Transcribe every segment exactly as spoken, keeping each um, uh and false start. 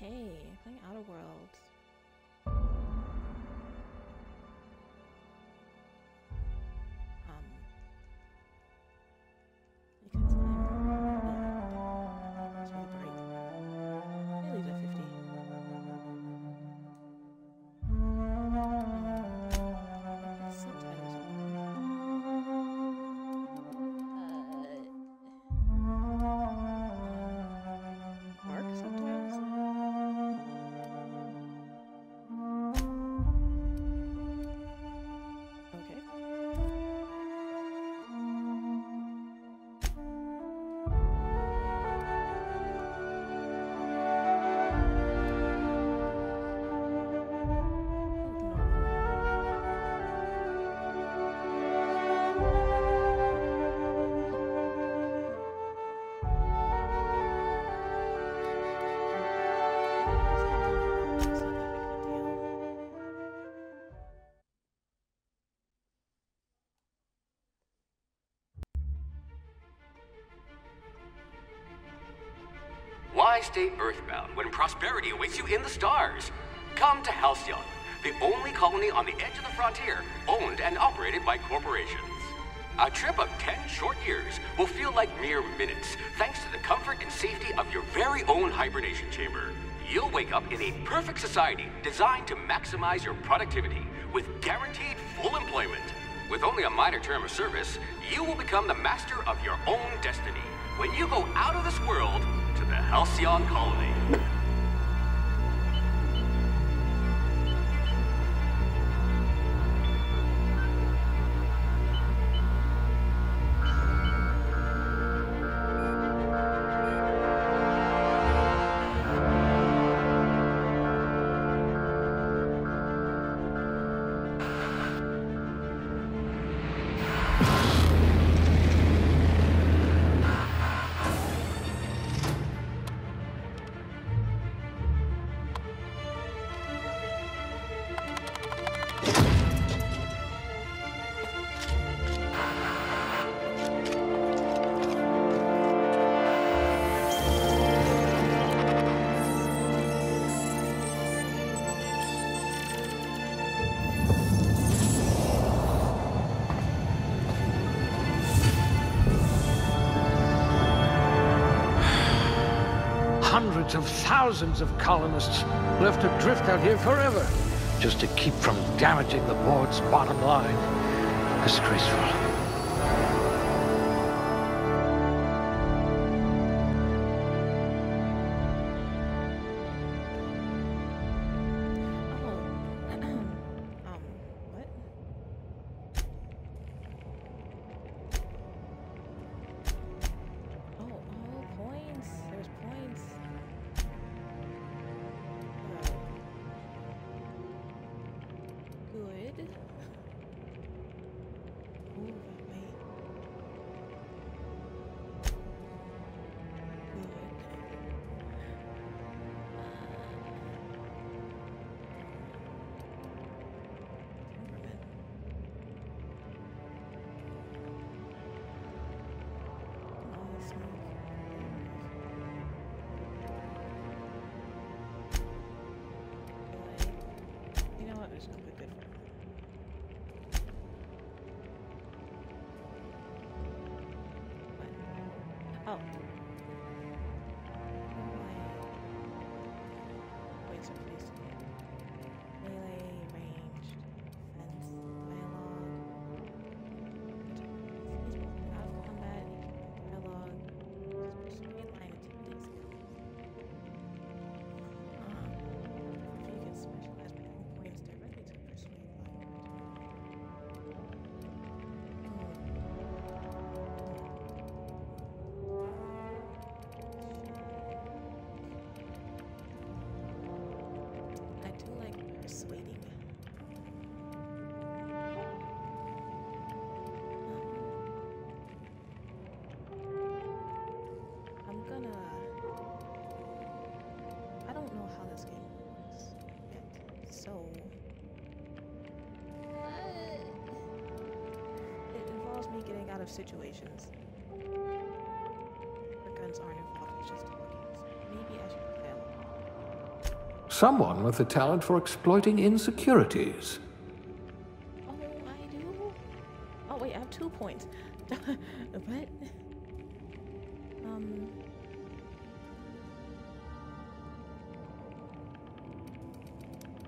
Hey, playing Outer Worlds. Um. Because I'm. Sorry, break. I leave at fifty. Um, sometimes. Uh. Mark sometimes. Why stay earthbound when prosperity awaits you in the stars? Come to Halcyon, the only colony on the edge of the frontier, owned and operated by corporations. A trip of ten short years will feel like mere minutes, thanks to the comfort and safety of your very own hibernation chamber. You'll wake up in a perfect society designed to maximize your productivity, with guaranteed full employment. With only a minor term of service, you will become the master of your own destiny. When you go out of this world, to the Halcyon Colony. Of thousands of colonists left adrift out here forever, just to keep from damaging the board's bottom line. Disgraceful. Of situations where guns aren't involved, it's just talking. Maybe I should play along. Someone with a talent for exploiting insecurities. Oh, I do? Oh, wait, I have two points. What? Um...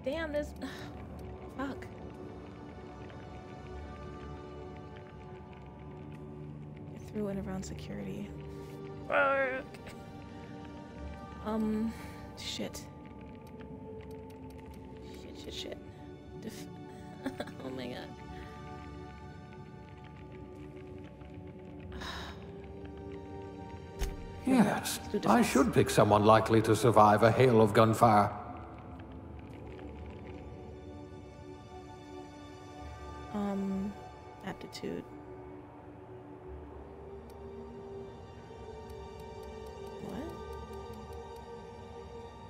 Damn, this... Fuck. I threw it around security. Fuck! Um... Shit. Shit, shit, shit. Def oh my god. Yes, I should pick someone likely to survive a hail of gunfire. Um, aptitude.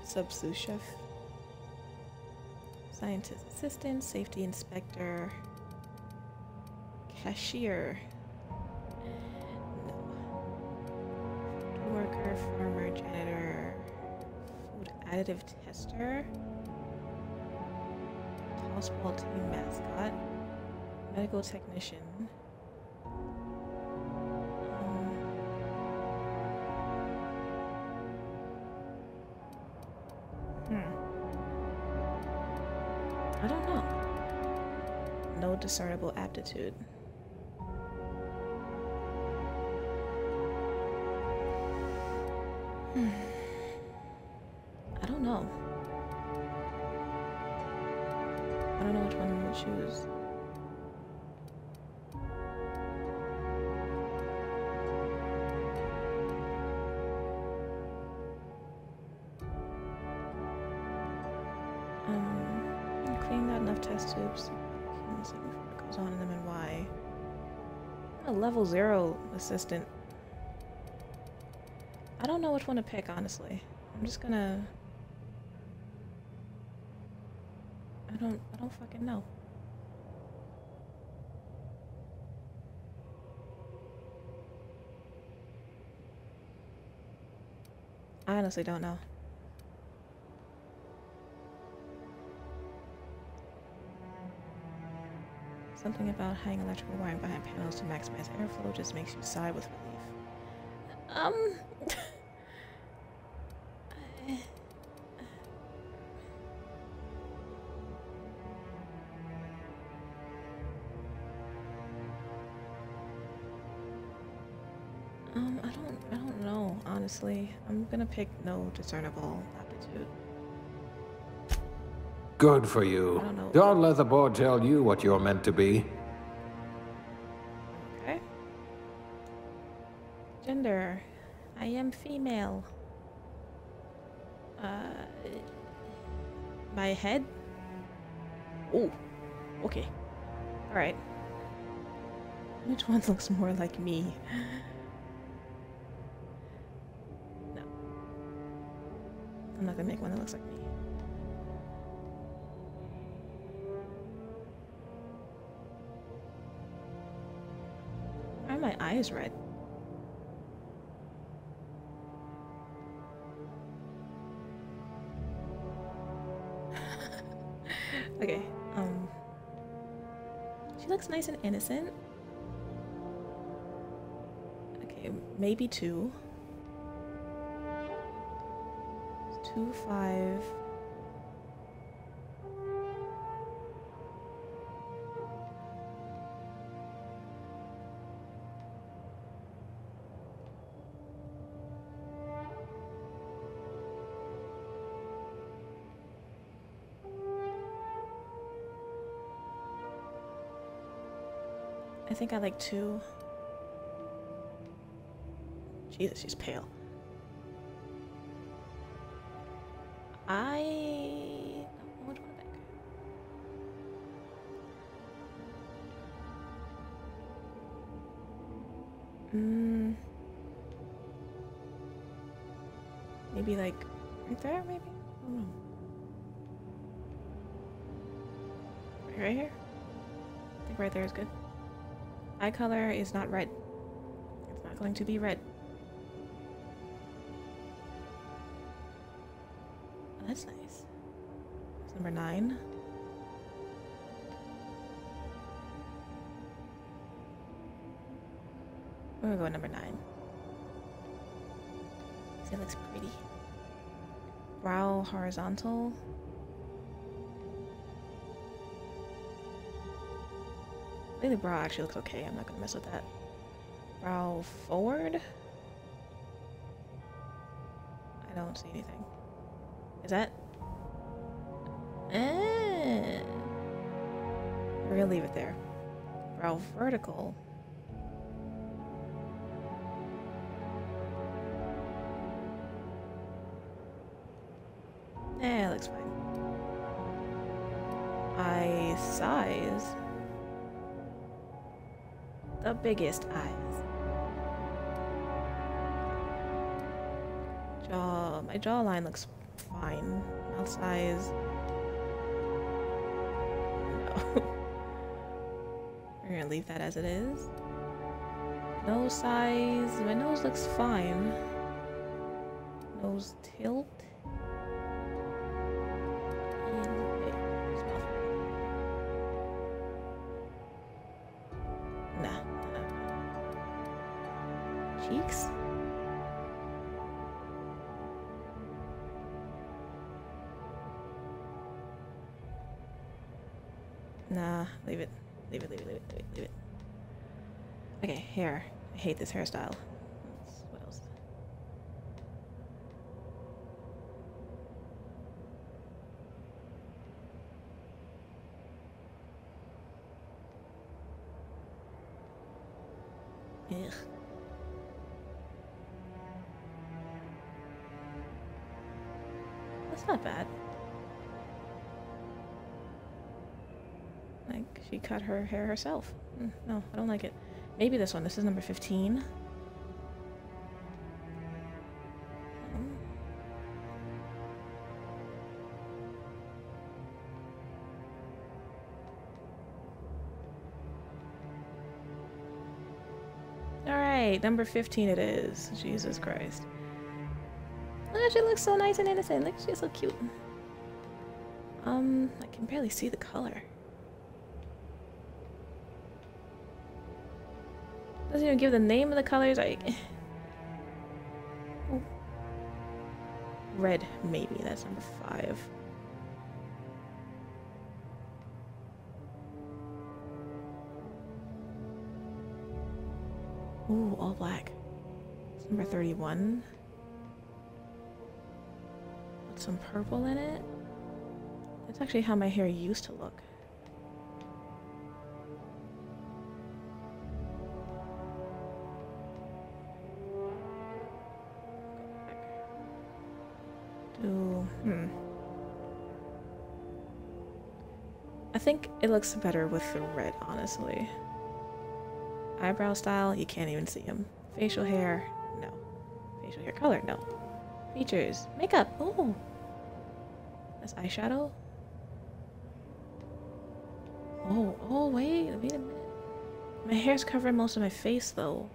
Sub-sous chef, scientist assistant, safety inspector, cashier, no. Worker, farmer, janitor, food additive tester, hospital team mascot, medical technician. Discernible aptitude. Hmm. I don't know. I don't know which one I'm gonna choose. Um, I cleaned out enough test tubes. On in them and why? I'm a level zero assistant. I don't know which one to pick, honestly. I'm just gonna. I don't. I don't fucking know. I honestly don't know. Something about hanging electrical wiring behind panels to maximize airflow just makes you sigh with relief. Um... I... Um, I don't... I don't know, honestly. I'm gonna pick no discernible aptitude. Good for you. I don't know. Don't let the board tell you what you're meant to be. Okay. Gender. I am female. Uh, my head? Oh, okay. Alright. Which one looks more like me? No. I'm not gonna make one that looks like me. My eye is red. Okay, um... she looks nice and innocent. Okay, maybe two. Two, five... I think I like two. Jesus, she's pale. I don't want to go back. Mm. Maybe like right there, maybe? I don't know. Right here? I think right there is good. Eye color is not red. It's not going to be red. Well, that's nice. Number nine. We're gonna go with number nine. It looks pretty. Brow horizontal. I think the brow actually looks okay. I'm not gonna mess with that. Brow forward. I don't see anything. Is that? Eh. We're gonna leave it there. Brow vertical. Eh, it looks fine. Eye size. The biggest eyes. Jaw. My jawline looks fine. Mouth size. No. We're gonna leave that as it is. Nose size. My nose looks fine. Nose tilt. Nah, leave it. Leave it, leave it, leave it, leave it, leave it. Okay, hair. I hate this hairstyle. What else? Ugh. That's not bad. She cut her hair herself. No, I don't like it. Maybe this one. This is number fifteen. Alright, number fifteen it is. Jesus Christ. Oh, she looks so nice and innocent. Look, she's so cute. Um, I can barely see the color. Doesn't even give the name of the colors. I... Oh. Red, maybe. That's number five. Ooh, all black. That's number thirty-one. Put some purple in it. That's actually how my hair used to look. Hmm. I think it looks better with the red, honestly. Eyebrow style, you can't even see him. Facial hair, no. Facial hair color, no. Features, makeup, ooh! That's eyeshadow? Oh, oh wait, wait a minute. My hair's covering most of my face though.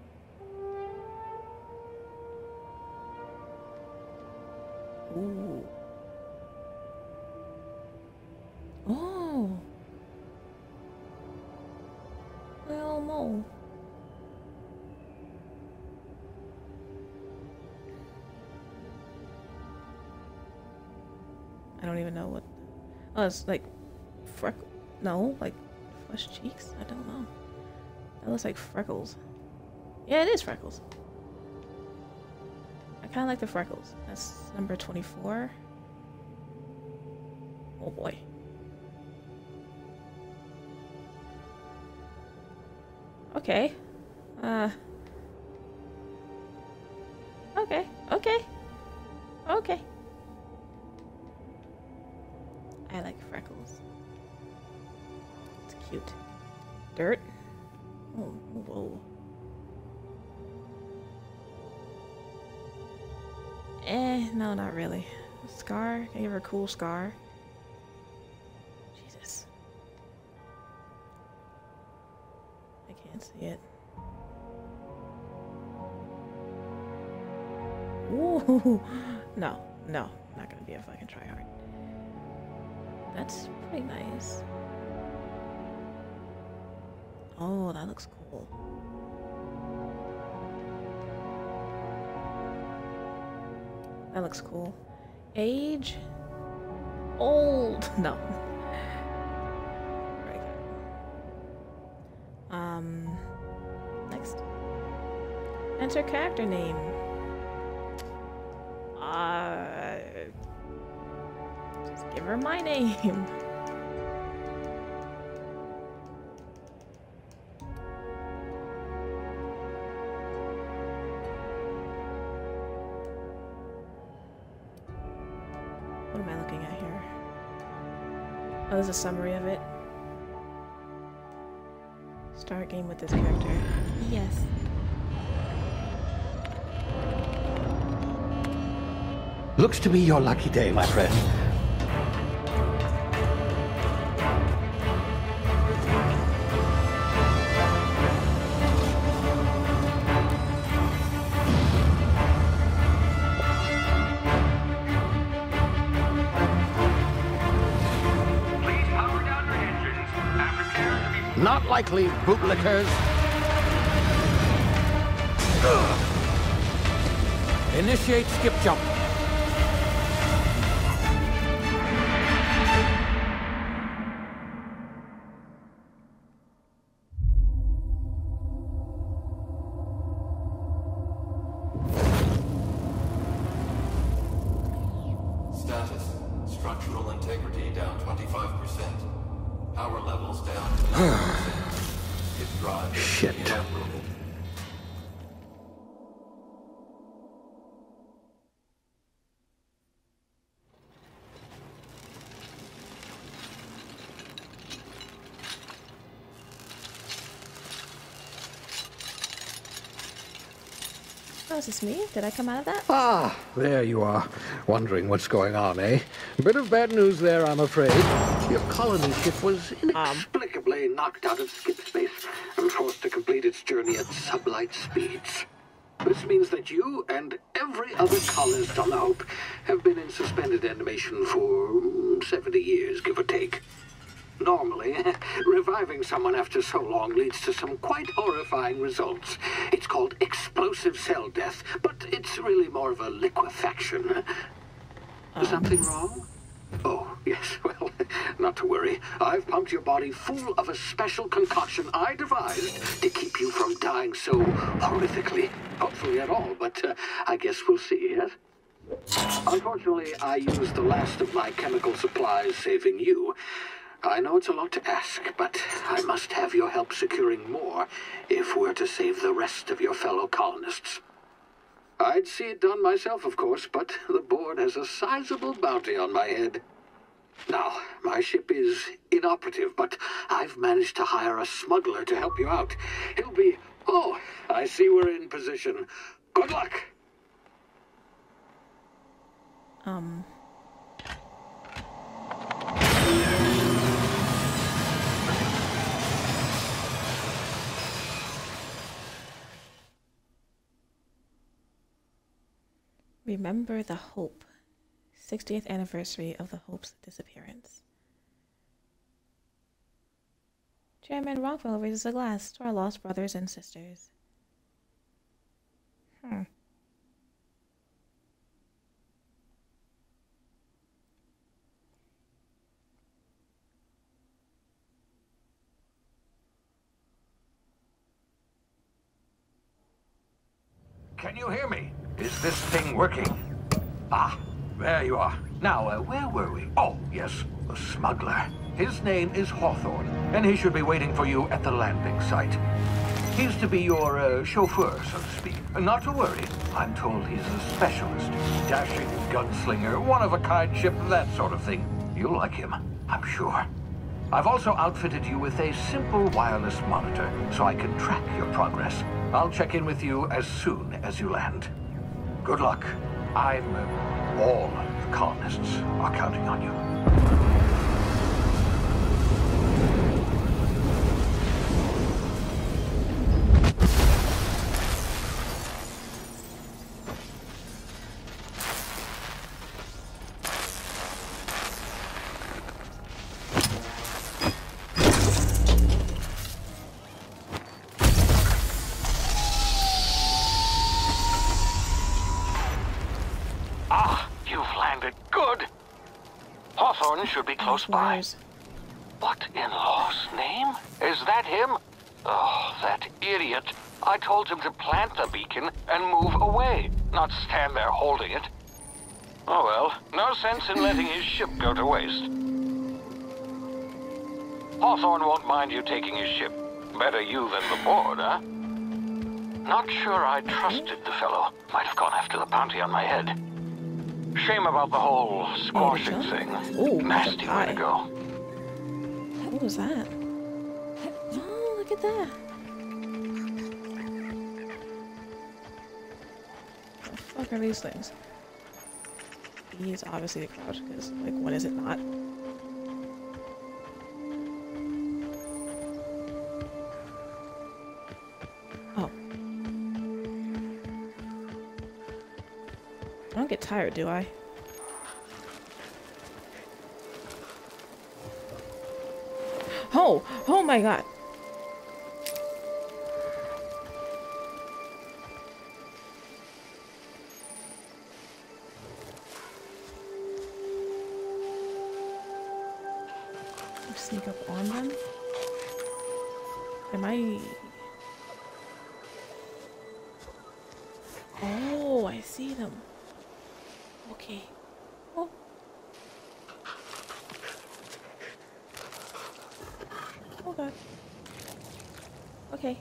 Ooh. Oh, well, no. I don't even know what. Oh, it's like freckle. No, like flushed cheeks. I don't know. That looks like freckles. Yeah, it is freckles. I kind of like the freckles. That's number twenty-four. Oh boy. Okay. Uh. Okay. Okay. Okay. I like freckles. It's cute. Dirt. Oh, whoa. Eh, no, not really. Scar? Can I give her a cool scar? See it. Ooh, no, no, not gonna be a fucking tryhard. That's pretty nice. Oh, that looks cool. That looks cool. Age? Old! No. Very good. Um, next. Enter character name. Uh, just give her my name. There's a summary of it. Start game with this character. Yes. Looks to be your lucky day, my friend. Likely bootlickers. Initiate skip jump. Oh, is this me? Did I come out of that? Ah, there you are. Wondering what's going on, eh? Bit of bad news there, I'm afraid. Your colony ship was inexplicably um. knocked out of skip space and forced to complete its journey at sublight speeds. This means that you and every other colonist on the Hope have been in suspended animation for seventy years, give or take. Normally, reviving someone after so long leads to some quite horrifying results. It's called explosive cell death, but it's really more of a liquefaction. Um. Something wrong? Oh, yes, well, not to worry. I've pumped your body full of a special concoction I devised to keep you from dying so horrifically. Hopefully at all, but uh, I guess we'll see, yes? Unfortunately, I used the last of my chemical supplies saving you. I know it's a lot to ask, but I must have your help securing more if we're to save the rest of your fellow colonists. I'd see it done myself, of course, but the board has a sizable bounty on my head. Now, my ship is inoperative, but I've managed to hire a smuggler to help you out. He'll be... Oh, I see we're in position. Good luck! Um... Remember the Hope. sixtieth anniversary of the Hope's disappearance. Chairman Rockwell raises a glass to our lost brothers and sisters. Hmm. Can you hear me? Is this thing working? Ah, there you are. Now, uh, where were we? Oh, yes, the smuggler. His name is Hawthorne, and he should be waiting for you at the landing site. He's to be your uh, chauffeur, so to speak. Not to worry. I'm told he's a specialist. Dashing gunslinger, one-of-a-kind ship, that sort of thing. You'll like him, I'm sure. I've also outfitted you with a simple wireless monitor, so I can track your progress. I'll check in with you as soon as you land. Good luck. I'm... Uh, all the colonists are counting on you. it good. Hawthorne should be close by. What in law's name? Is that him? Oh, that idiot. I told him to plant the beacon and move away, not stand there holding it. Oh well, no sense in letting his ship go to waste. Hawthorne won't mind you taking his ship. Better you than the board, huh? Not sure I trusted the fellow. Might have gone after the bounty on my head. Shame about the whole squashing oh, thing. Ooh, nasty way to go. What was that? Oh, look at that. What the fuck are these things? He is obviously a crouch, because, like, when is it not? I don't get tired, do I? Oh! Oh my god! Sneak up on them? Am I... Oh, I see them. Okay. Oh. Oh god. Okay.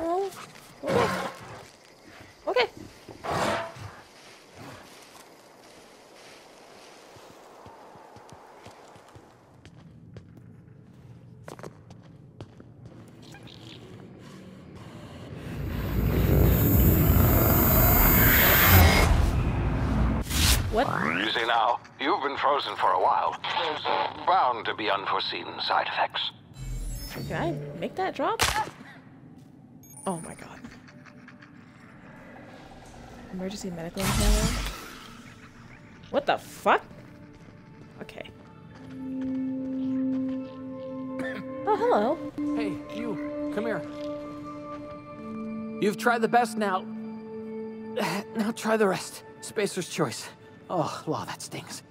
Oh. Oh. Okay. Frozen for a while. There's bound to be unforeseen side effects. Can I make that drop? Oh my god. Emergency medical inhaler. What the fuck? Okay. Oh, hello. Hey, you. Come here. You've tried the best now. Now try the rest. Spacer's Choice. Oh, law, that stings.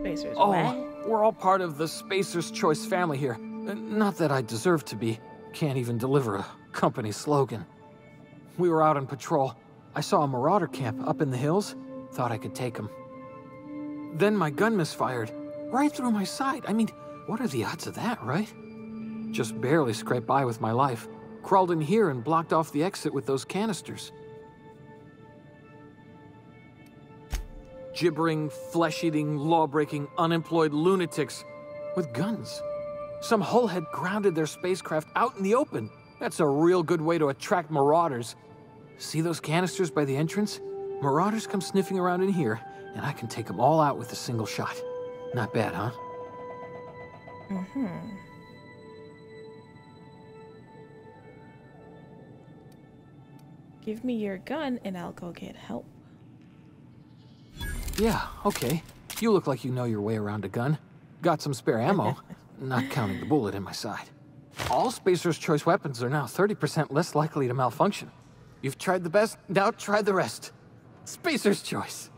Spacers. Oh, what? We're all part of the Spacer's Choice family here. Not that I deserve to be. Can't even deliver a company slogan. We were out on patrol. I saw a marauder camp up in the hills. Thought I could take them. Then my gun misfired. Right through my side. I mean, what are the odds of that, right? Just barely scraped by with my life. Crawled in here and blocked off the exit with those canisters. Gibbering, flesh-eating, law-breaking, unemployed lunatics with guns. Some hullhead grounded their spacecraft out in the open. That's a real good way to attract marauders. See those canisters by the entrance? Marauders come sniffing around in here, and I can take them all out with a single shot. Not bad, huh? Mm-hmm. Give me your gun, and I'll go get help. Yeah, okay. You look like you know your way around a gun. Got some spare ammo, not counting the bullet in my side. All Spacer's Choice weapons are now thirty percent less likely to malfunction. You've tried the best, now try the rest. Spacer's Choice.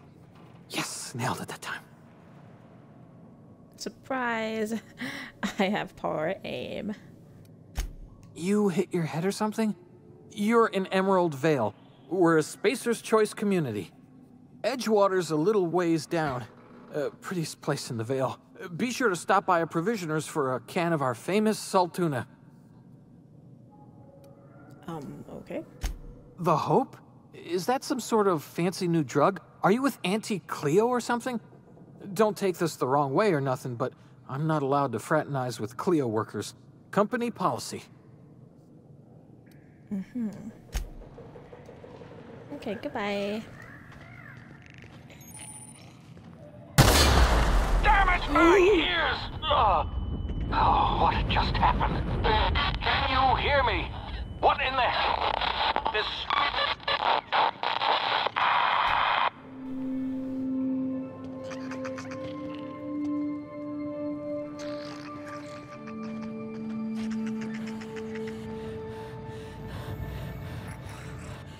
Yes, nailed it that time. Surprise. I have poor aim. You hit your head or something? You're in Emerald Vale. We're a Spacer's Choice community. Edgewater's a little ways down. Uh, prettiest place in the Vale. Uh, be sure to stop by a provisioner's for a can of our famous salt tuna. Um, okay. The Hope? Is that some sort of fancy new drug? Are you with Auntie Cleo or something? Don't take this the wrong way or nothing, but I'm not allowed to fraternize with Cleo workers. Company policy. Mm-hmm. Okay, goodbye. My ears! Oh. Oh, what just happened? Can you hear me? What in the hell? This...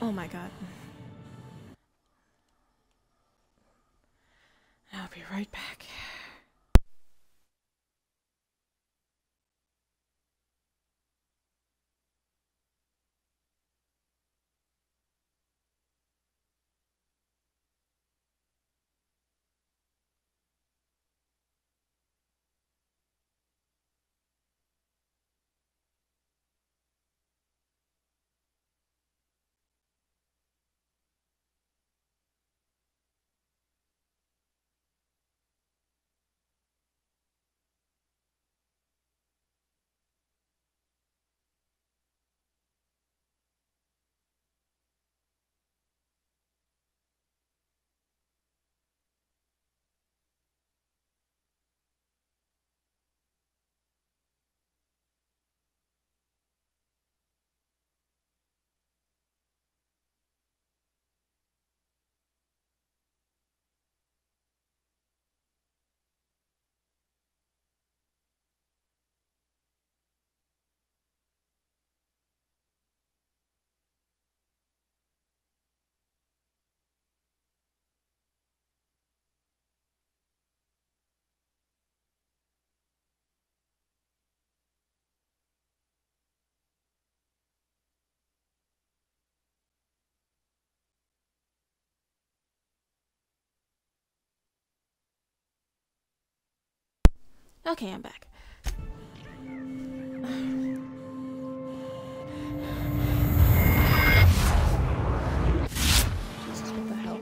Oh my god. I'll be right back. Okay, I'm back. Jesus, what the hell?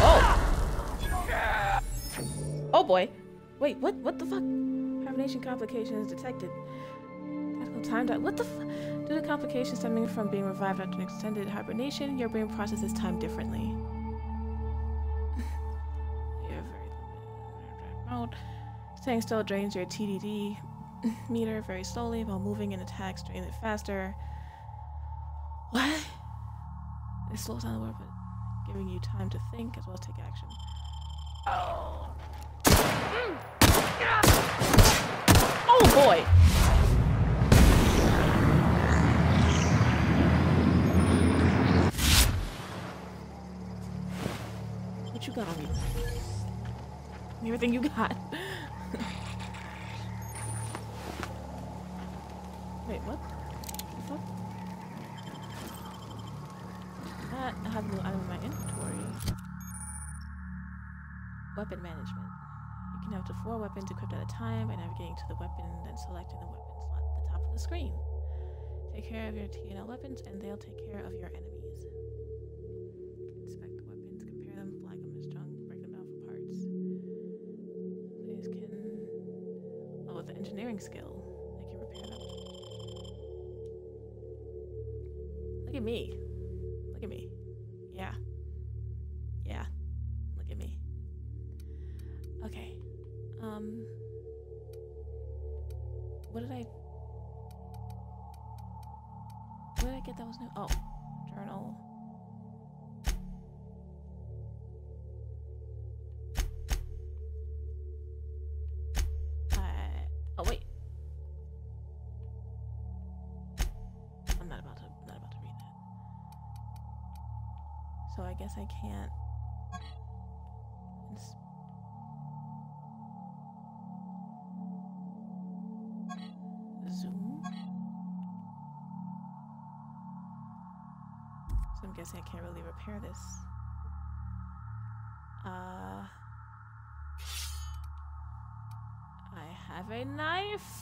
Oh! Oh boy! Wait, what? What the fuck? Hibernation complications detected. Medical time dot. What the fuck? Due to complications stemming from being revived after an extended hibernation, your brain processes time differently. Staying still drains your T D D meter very slowly, while moving and attacks drain it faster. What? It slows down the world, but giving you time to think as well as take action. Oh, oh boy! What you got on you? Everything you got. Wait, what? What the fuck? That I have a little item in my inventory. Weapon management. You can have up to four weapons equipped at a time by navigating to the weapon and then selecting the weapon slot at the top of the screen. Take care of your T N L weapons and they'll take care of your enemies. Inspect the weapons, compare them, flag them as junk, break them down for parts. These can... Oh, with the engineering skill. Look at me. Look at me. Yeah. Yeah. Look at me. Okay. Um. What did I... What did I get that was new? Oh. Journal. I guess I can't. It's... Zoom? So I'm guessing I can't really repair this. Uh, I have a knife!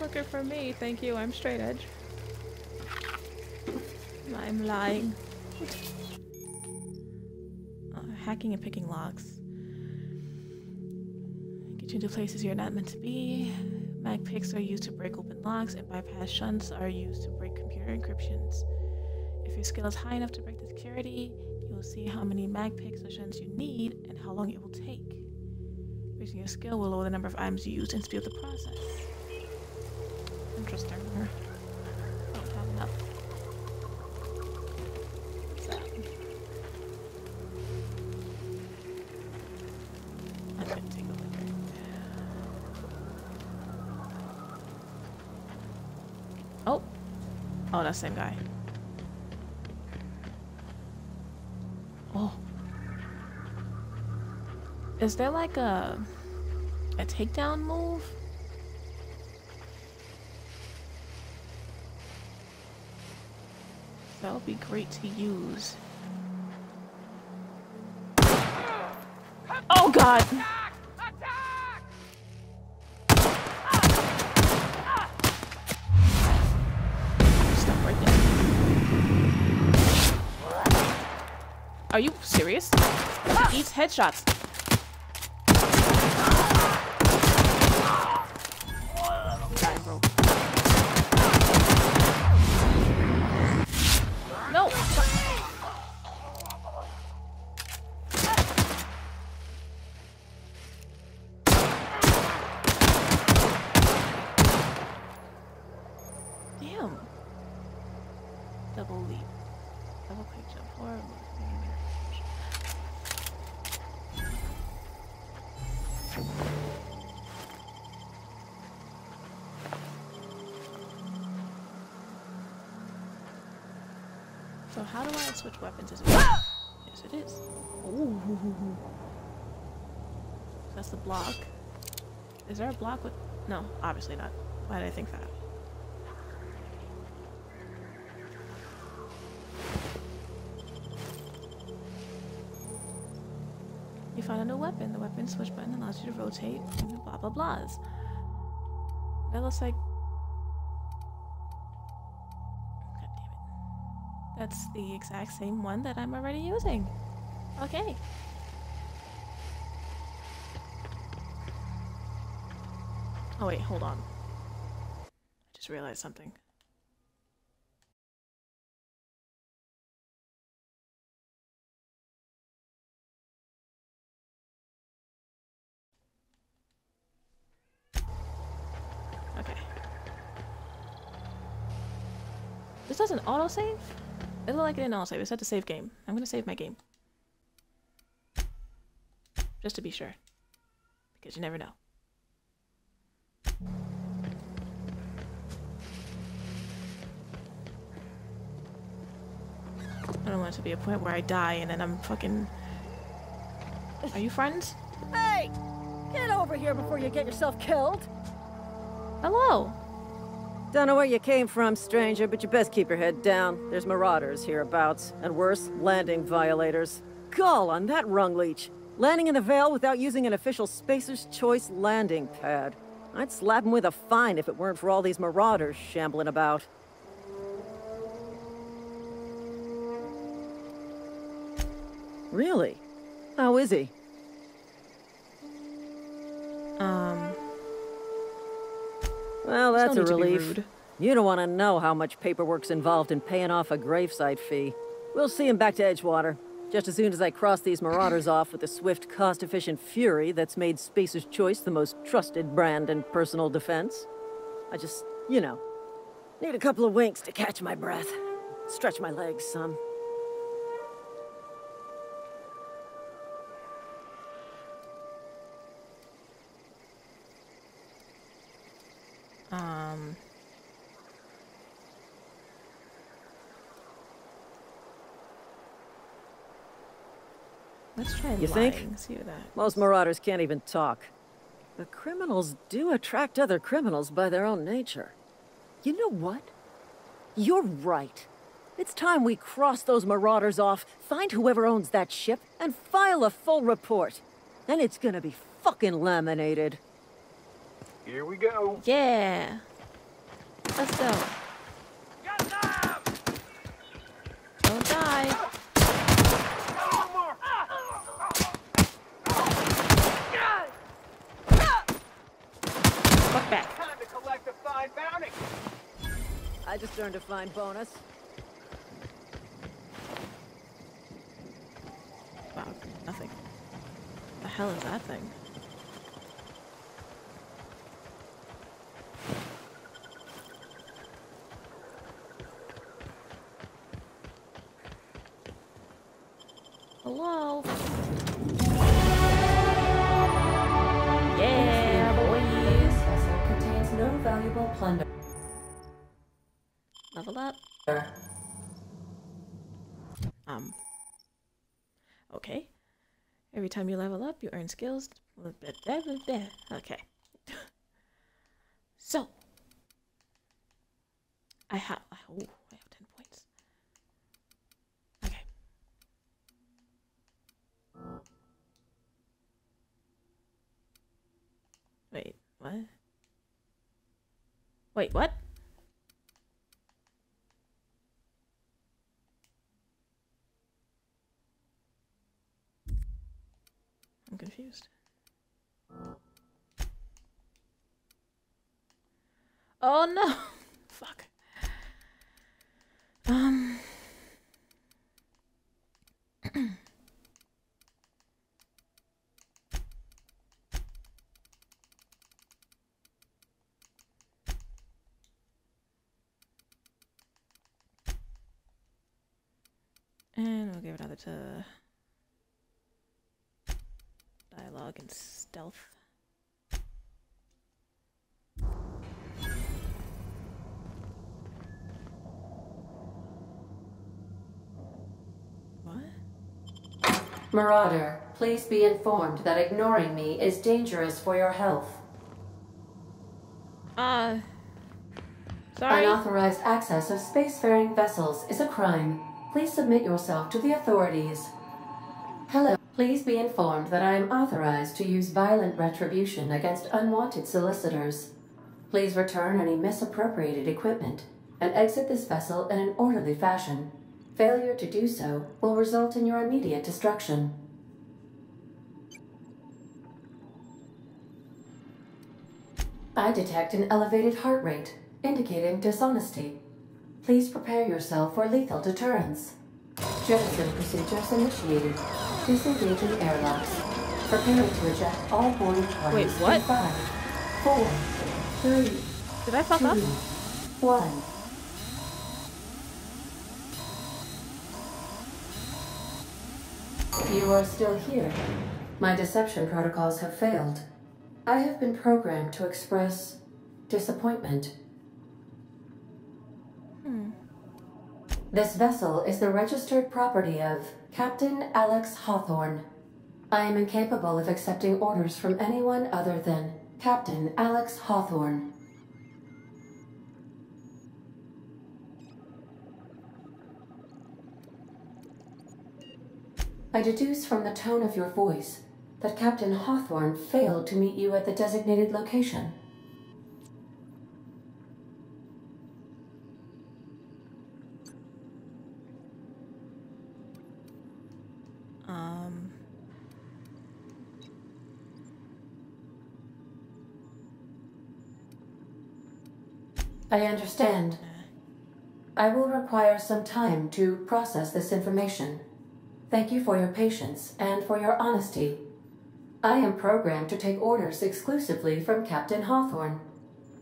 Looker for me, thank you. I'm straight edge. I'm lying. Oh, hacking and picking locks. Get you into places you're not meant to be. Mag picks are used to break open locks, and bypass shunts are used to break computer encryptions. If your skill is high enough to break the security, you will see how many mag picks or shunts you need and how long it will take. Raising your skill will lower the number of items used and speed up the process. Interesting. I don't have enough. What's that? Oh. Oh, that's the same guy. Oh. Is there like a... a takedown move? That would be great to use. Oh god! Attack! Attack! Stop right there. Are you serious? He eats headshots. Die, bro. No! Damn. Double leap. Double quick jump. Horrible. So how do I switch weapons? Is it yes, it is. Ooh. That's the block. Is there a block with... No, obviously not. Why did I think that? You find a new weapon. The weapon switch button allows you to rotate and blah blah blahs. That looks like... That's the exact same one that I'm already using. Okay. Oh wait, hold on. I just realized something. Okay. This doesn't autosave? It looked like it didn't autosave. It said to save game. I'm gonna save my game. Just to be sure. Because you never know. I don't want it to be a point where I die and then I'm fucking... Are you friends? Hey! Get over here before you get yourself killed! Hello! Don't know where you came from, stranger, but you best keep your head down. There's marauders hereabouts, and worse, landing violators. Gall on that rungleech. Landing in the Vale without using an official Spacer's Choice landing pad. I'd slap him with a fine if it weren't for all these marauders shambling about. Really? How is he? Um... Well, that's a relief. You don't want to know how much paperwork's involved in paying off a graveside fee. We'll see him back to Edgewater, just as soon as I cross these marauders off with the swift, cost-efficient fury that's made Spacer's Choice the most trusted brand in personal defense. I just, you know, need a couple of winks to catch my breath. Stretch my legs some. Um... Let's try you lying. Think? See that. Most marauders can't even talk. But criminals do attract other criminals by their own nature. You know what? You're right. It's time we cross those marauders off, find whoever owns that ship, and file a full report. Then it's gonna be fucking laminated. Here we go. Yeah. Let's go. Got them! Don't die. Fuck back. Time to collect a fine bounty. I just earned a fine bonus. Wow, nothing. What the hell is that thing? Hello? Yeah, boys! Vessel contains no valuable plunder. Level up. Um. Okay. Every time you level up, you earn skills. Okay. So. I have... Oh, I have ten points. Okay. Wait, what? Wait, what? I'm confused. Oh no! Fuck. Um. And we'll give it another to dialogue and stealth. Marauder, please be informed that ignoring me is dangerous for your health. Uh... Sorry. Unauthorized access of spacefaring vessels is a crime. Please submit yourself to the authorities. Hello. Please be informed that I am authorized to use violent retribution against unwanted solicitors. Please return any misappropriated equipment and exit this vessel in an orderly fashion. Failure to do so will result in your immediate destruction. I detect an elevated heart rate, indicating dishonesty. Please prepare yourself for lethal deterrence. Jettison procedures initiated. Disengaging airlocks. Preparing to eject all boarding parties. Wait, what? Five, four, three. Did I fuck two, up? One. You are still here. My deception protocols have failed. I have been programmed to express disappointment. Hmm. This vessel is the registered property of Captain Alex Hawthorne. I am incapable of accepting orders from anyone other than Captain Alex Hawthorne. I deduce from the tone of your voice that Captain Hawthorne failed to meet you at the designated location. Um. I understand. I will require some time to process this information. Thank you for your patience and for your honesty. I am programmed to take orders exclusively from Captain Hawthorne.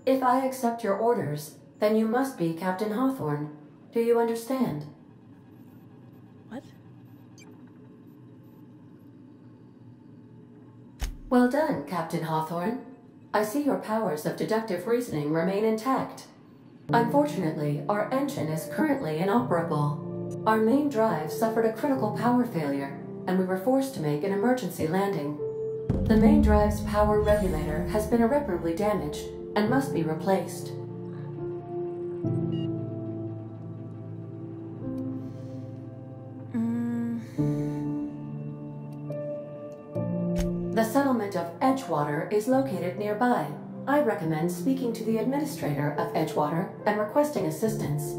If I accept your orders, then you must be Captain Hawthorne. Do you understand? What? Well done, Captain Hawthorne. I see your powers of deductive reasoning remain intact. Unfortunately, our engine is currently inoperable. Our main drive suffered a critical power failure, and we were forced to make an emergency landing. The main drive's power regulator has been irreparably damaged and must be replaced. Mm. The settlement of Edgewater is located nearby. I recommend speaking to the administrator of Edgewater and requesting assistance.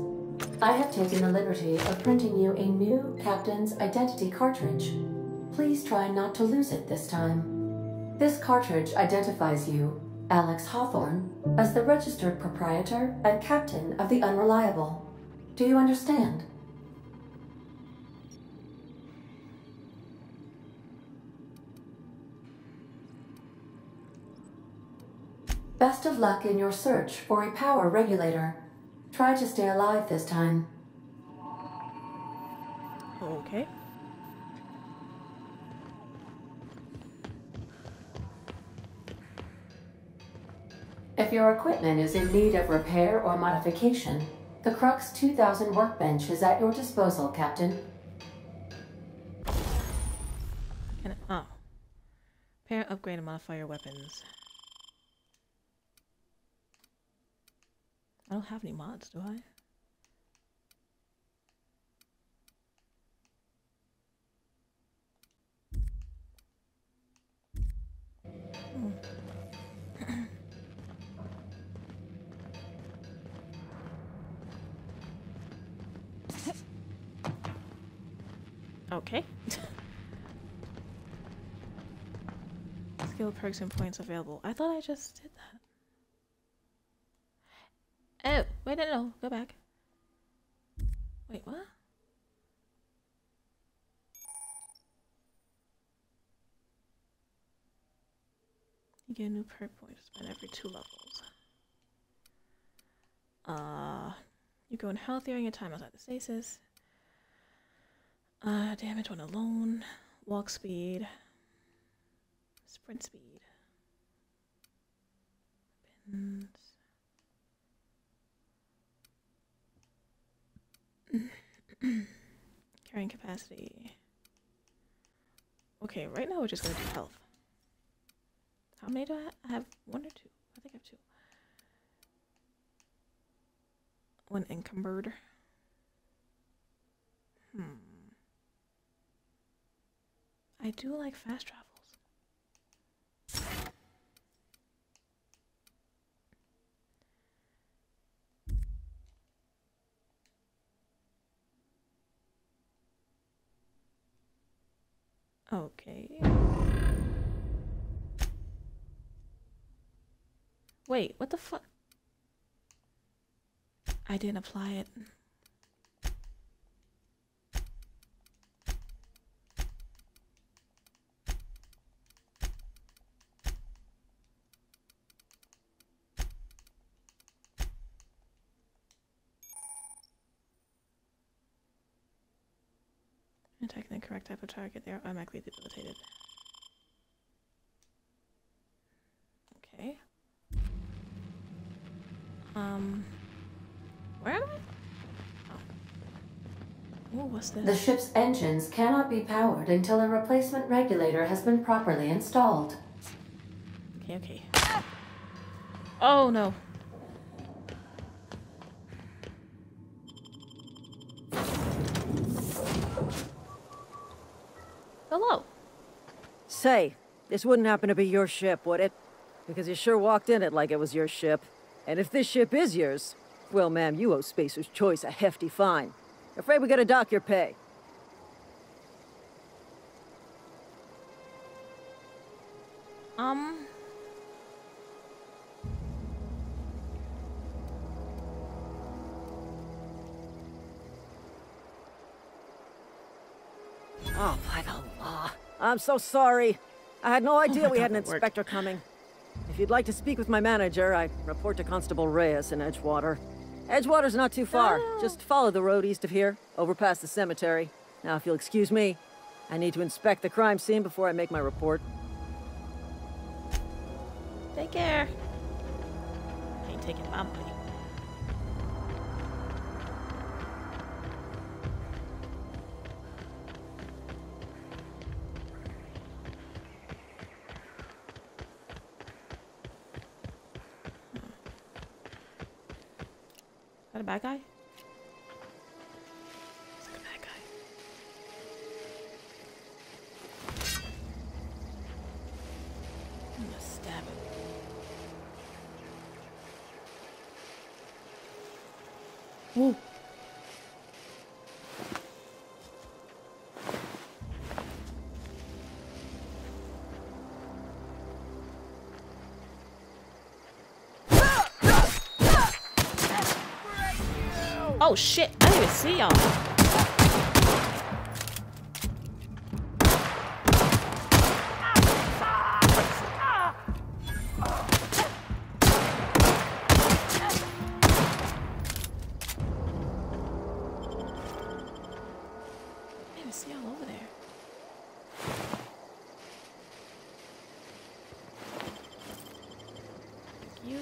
I have taken the liberty of printing you a new Captain's Identity cartridge. Please try not to lose it this time. This cartridge identifies you, Alex Hawthorne, as the registered proprietor and captain of the Unreliable. Do you understand? Best of luck in your search for a power regulator. Try to stay alive this time. Okay. If your equipment is in need of repair or modification, The Crux two thousand workbench is at your disposal, Captain. Can I, oh. Parent upgrade and modify your weapons. I don't have any mods, do I? Hmm. Okay. Skill perks and points available. I thought I just did that. Oh, wait, no, no, go back. Wait, what? You get a new perk point to spend every two levels. Uh, you're going healthier in your time outside the stasis. Uh, damage when alone, walk speed, sprint speed, bends. Carrying capacity. Okay, right now we're just gonna do health. How many do I have? I have one or two? I think I have two. One encumbered. Hmm. I do like fast travels. Okay. Wait, what the fuck? I didn't apply it. Attacking the correct type of target, they are automatically debilitated. Okay. Um. Where am I? Oh. Ooh, what's this? The ship's engines cannot be powered until a replacement regulator has been properly installed. Okay, okay. Oh no. Hello. Say, this wouldn't happen to be your ship, would it? Because you sure walked in it like it was your ship. And if this ship is yours, well, ma'am, you owe Spacer's Choice a hefty fine. Afraid we gotta dock your pay. Um. Oh, by the law. I'm so sorry. I had no idea oh we God, had an inspector worked. coming. If you'd like to speak with my manager, I report to Constable Reyes in Edgewater. Edgewater's not too far. Oh. Just follow the road east of here, over past the cemetery. Now, if you'll excuse me, I need to inspect the crime scene before I make my report. Take care. I ain't taking my money. Is that a bad guy? Is that a bad guy? I'm gonna stab him. Whoa. Oh shit, I didn't even see y'all. I didn't see y'all over there. Thank you.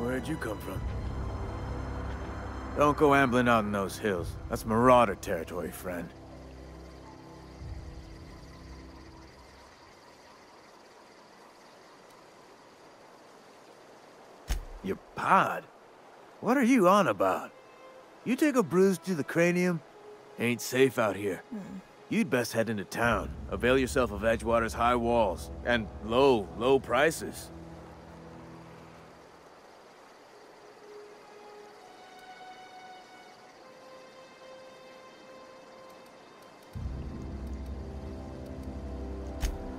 Where'd you come from? Don't go ambling out in those hills. That's marauder territory, friend. Your pod? What are you on about? You take a bruise to the cranium? Ain't safe out here. Mm. You'd best head into town. Avail yourself of Edgewater's high walls. And low, low prices.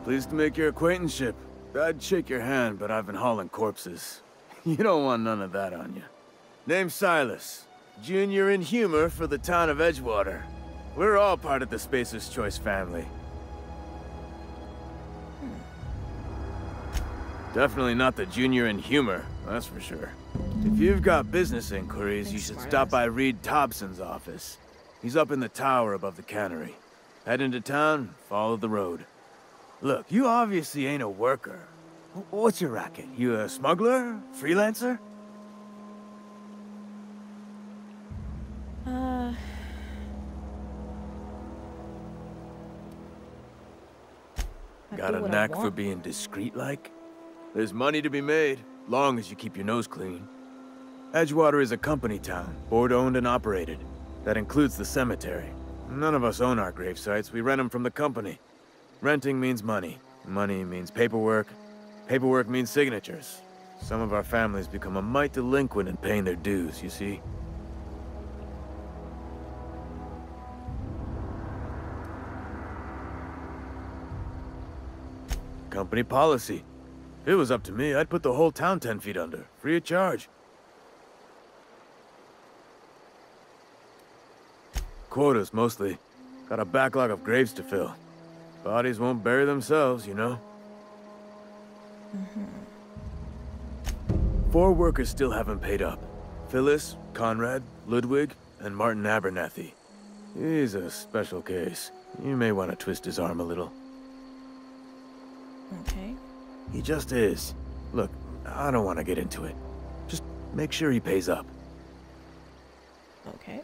Pleased to make your acquaintanceship. I'd shake your hand, but I've been hauling corpses. You don't want none of that on you. Name's Silas. Junior in humor for the town of Edgewater. We're all part of the Spacer's Choice family. Hmm. Definitely not the junior in humor, that's for sure. If you've got business inquiries, Thanks, you should Silas. Stop by Reed Thompson's office. He's up in the tower above the cannery. Head into town, follow the road. Look, you obviously ain't a worker. What's your racket? You a smuggler? Freelancer? Uh... Got a knack for being discreet, like? There's money to be made, long as you keep your nose clean. Edgewater is a company town, board-owned and operated. That includes the cemetery. None of us own our grave sites, we rent them from the company. Renting means money. Money means paperwork. Paperwork means signatures. Some of our families become a mite delinquent in paying their dues, you see? Company policy. If it was up to me, I'd put the whole town ten feet under, free of charge. Quotas, mostly. Got a backlog of graves to fill. Bodies won't bury themselves, you know? Mm-hmm. Four workers still haven't paid up. Phyllis, Conrad, Ludwig, and Martin Abernathy. He's a special case. You may want to twist his arm a little. Okay. He just is. Look, I don't want to get into it. Just make sure he pays up. Okay.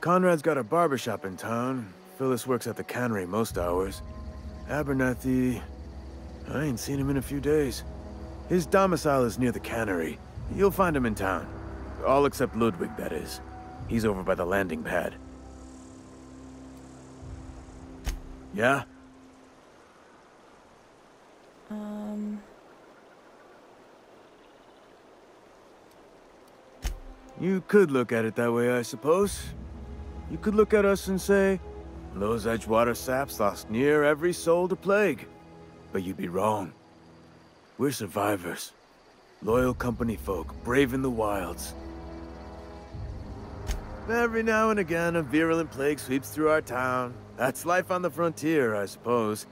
Conrad's got a barbershop in town. Phyllis works at the cannery most hours. Abernathy... I ain't seen him in a few days. His domicile is near the cannery. You'll find him in town. All except Ludwig, that is. He's over by the landing pad. Yeah? Um... You could look at it that way, I suppose. You could look at us and say, those Edgewater saps lost near every soul to plague. But you'd be wrong. We're survivors. Loyal company folk, brave in the wilds. Every now and again, a virulent plague sweeps through our town. That's life on the frontier, I suppose.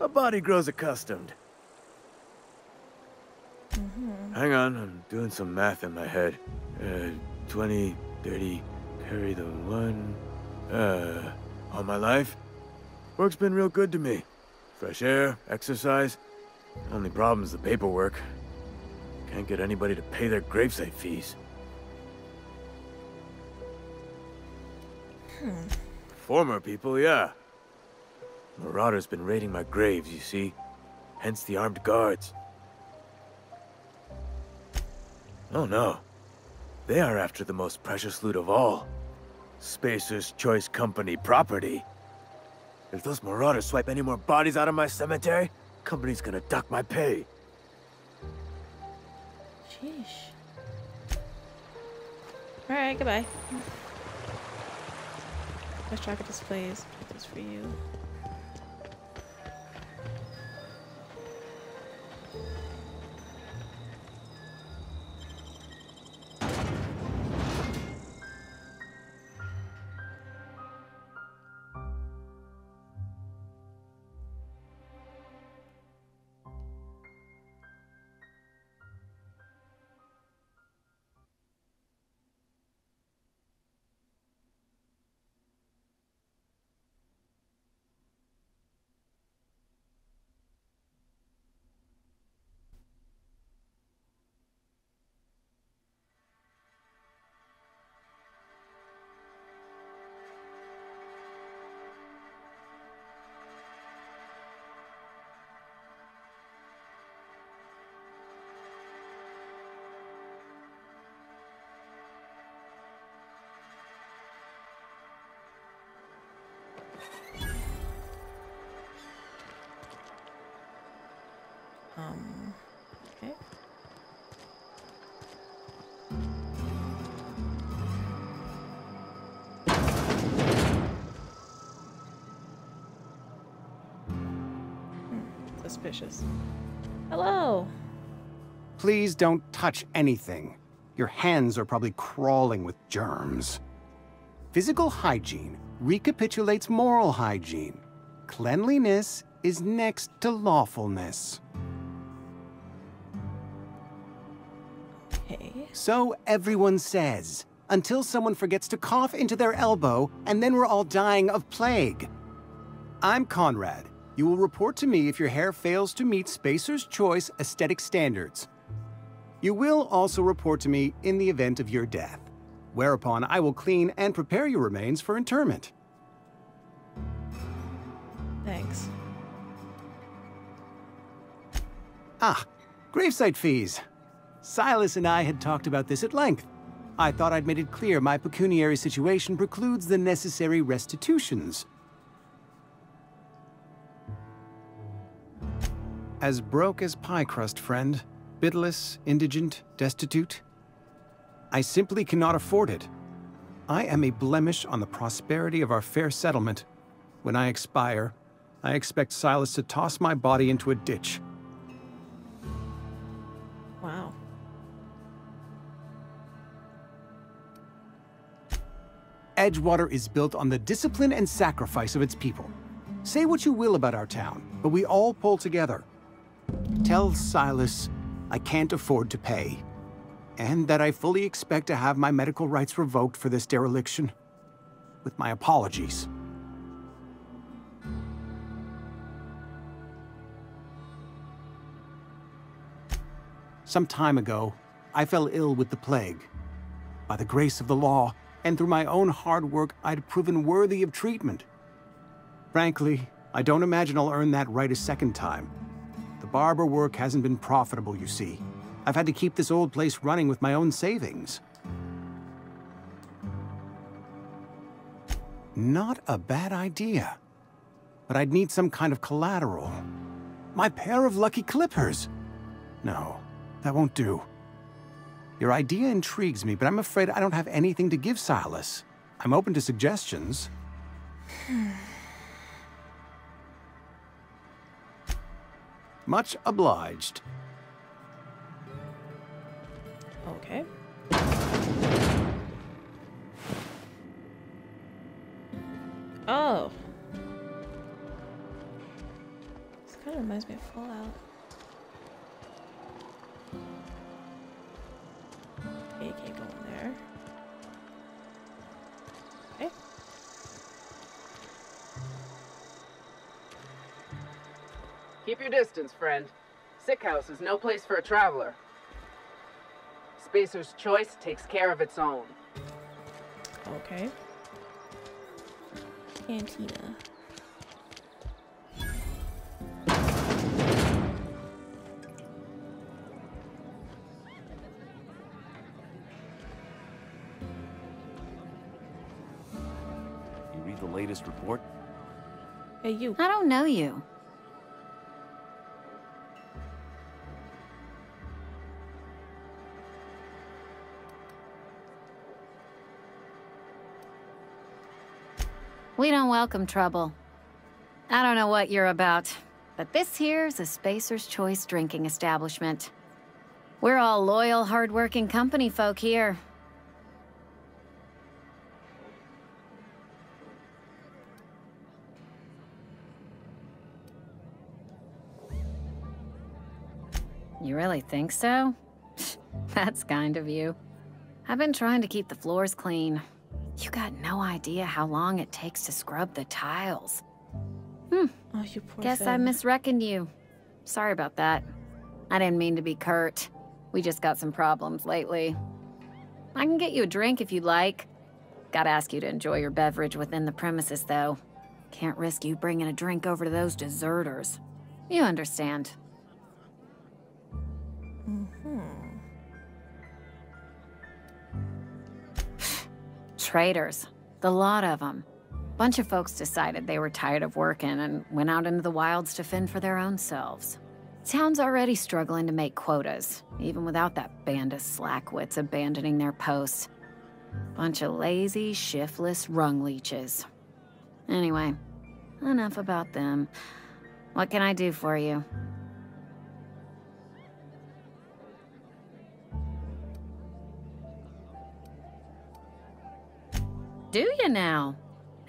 A body grows accustomed. Mm-hmm. Hang on, I'm doing some math in my head. Uh, twenty, thirty, carry the one... Uh... All my life, work's been real good to me. Fresh air, exercise. Only problem's the paperwork. Can't get anybody to pay their gravesite fees. Hmm. Former people, yeah. Marauder's been raiding my graves, you see. Hence the armed guards. Oh no. They are after the most precious loot of all. Spacer's Choice Company property. If those marauders swipe any more bodies out of my cemetery, company's gonna dock my pay. Sheesh. Alright, goodbye. Let's track of displays. Put this for you. Um, okay. Hmm, suspicious. Hello. Please don't touch anything. Your hands are probably crawling with germs. Physical hygiene recapitulates moral hygiene. Cleanliness is next to lawfulness. Okay. So everyone says, until someone forgets to cough into their elbow, and then we're all dying of plague. I'm Conrad. You will report to me if your hair fails to meet Spacer's Choice aesthetic standards. You will also report to me in the event of your death, whereupon I will clean and prepare your remains for interment. Thanks. Ah, gravesite fees. Silas and I had talked about this at length. I thought I'd made it clear my pecuniary situation precludes the necessary restitutions. As broke as pie crust, friend. Bidless, indigent, destitute. I simply cannot afford it. I am a blemish on the prosperity of our fair settlement. When I expire, I expect Silas to toss my body into a ditch. Wow. Edgewater is built on the discipline and sacrifice of its people. Say what you will about our town, but we all pull together. Tell Silas I can't afford to pay, and that I fully expect to have my medical rights revoked for this dereliction, with my apologies. Some time ago, I fell ill with the plague. By the grace of the law, and through my own hard work, I'd proven worthy of treatment. Frankly, I don't imagine I'll earn that right a second time. The barber work hasn't been profitable, you see. I've had to keep this old place running with my own savings. Not a bad idea. But I'd need some kind of collateral. My pair of lucky clippers! No, that won't do. Your idea intrigues me, but I'm afraid I don't have anything to give Silas. I'm open to suggestions. Much obliged. Okay. Oh. This kind of reminds me of Fallout. Okay, can't go in there. Okay. Keep your distance, friend. Sick house is no place for a traveler. Spacer's Choice takes care of its own. Okay. Cantina. You read the latest report? Hey, you. I don't know you. We don't welcome trouble. I don't know what you're about, but this here's a Spacer's Choice drinking establishment. We're all loyal, hard-working company folk here. You really think so? That's kind of you. I've been trying to keep the floors clean. You got no idea how long it takes to scrub the tiles. Hmm. Oh, you poor Guess thing. I misreckoned you. Sorry about that. I didn't mean to be curt. We just got some problems lately. I can get you a drink if you'd like. Gotta ask you to enjoy your beverage within the premises, though. Can't risk you bringing a drink over to those deserters. You understand. Mm-hmm. Traitors. The lot of them. Bunch of folks decided they were tired of working and went out into the wilds to fend for their own selves. Town's already struggling to make quotas, even without that band of slackwits abandoning their posts. Bunch of lazy, shiftless rung leeches. Anyway, enough about them. What can I do for you? Do you now?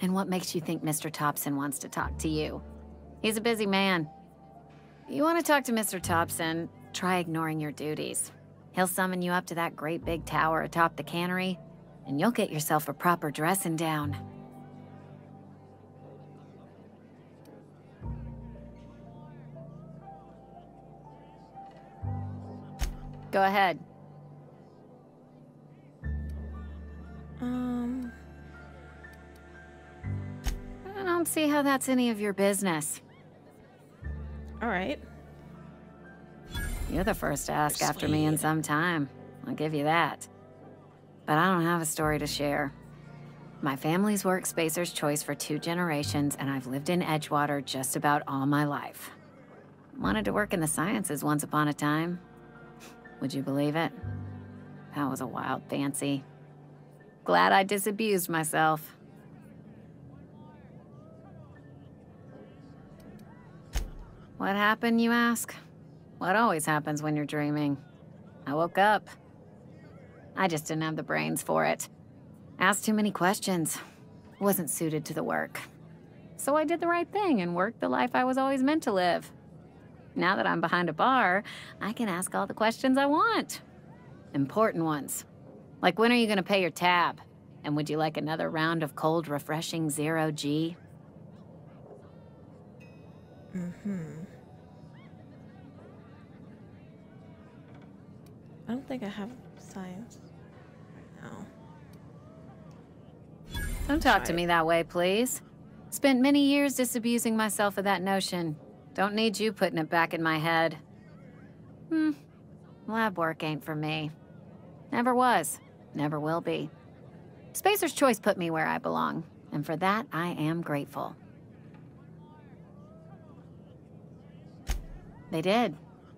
And what makes you think Mister Thompson wants to talk to you? He's a busy man. You want to talk to Mister Thompson, try ignoring your duties. He'll summon you up to that great big tower atop the cannery, and you'll get yourself a proper dressing down. Go ahead. Um... I don't see how that's any of your business. All right. You're the first to ask Persuade. after me in some time. I'll give you that. But I don't have a story to share. My family's worked Spacer's Choice for two generations, and I've lived in Edgewater just about all my life. Wanted to work in the sciences once upon a time. Would you believe it? That was a wild fancy. Glad I disabused myself. What happened, you ask? What always happens when you're dreaming? I woke up. I just didn't have the brains for it. Asked too many questions. Wasn't suited to the work. So I did the right thing and worked the life I was always meant to live. Now that I'm behind a bar, I can ask all the questions I want. Important ones. Like, when are you gonna pay your tab? And would you like another round of cold, refreshing zero G? Mm-hmm. I don't think I have science right now. Don't talk to me that way, please. Spent many years disabusing myself of that notion. Don't need you putting it back in my head. Hmm. Lab work ain't for me. Never was. Never will be. Spacer's Choice put me where I belong, and for that, I am grateful. They did.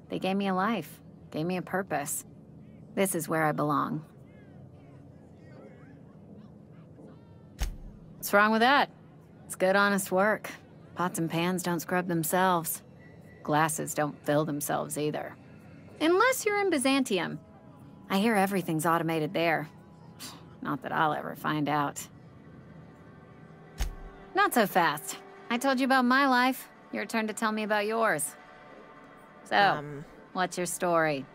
They gave me a life. Gave me a purpose. This is where I belong. What's wrong with that? It's good, honest work. Pots and pans don't scrub themselves. Glasses don't fill themselves either. Unless you're in Byzantium. I hear everything's automated there. Not that I'll ever find out. Not so fast. I told you about my life. Your turn to tell me about yours. So, um, what's your story?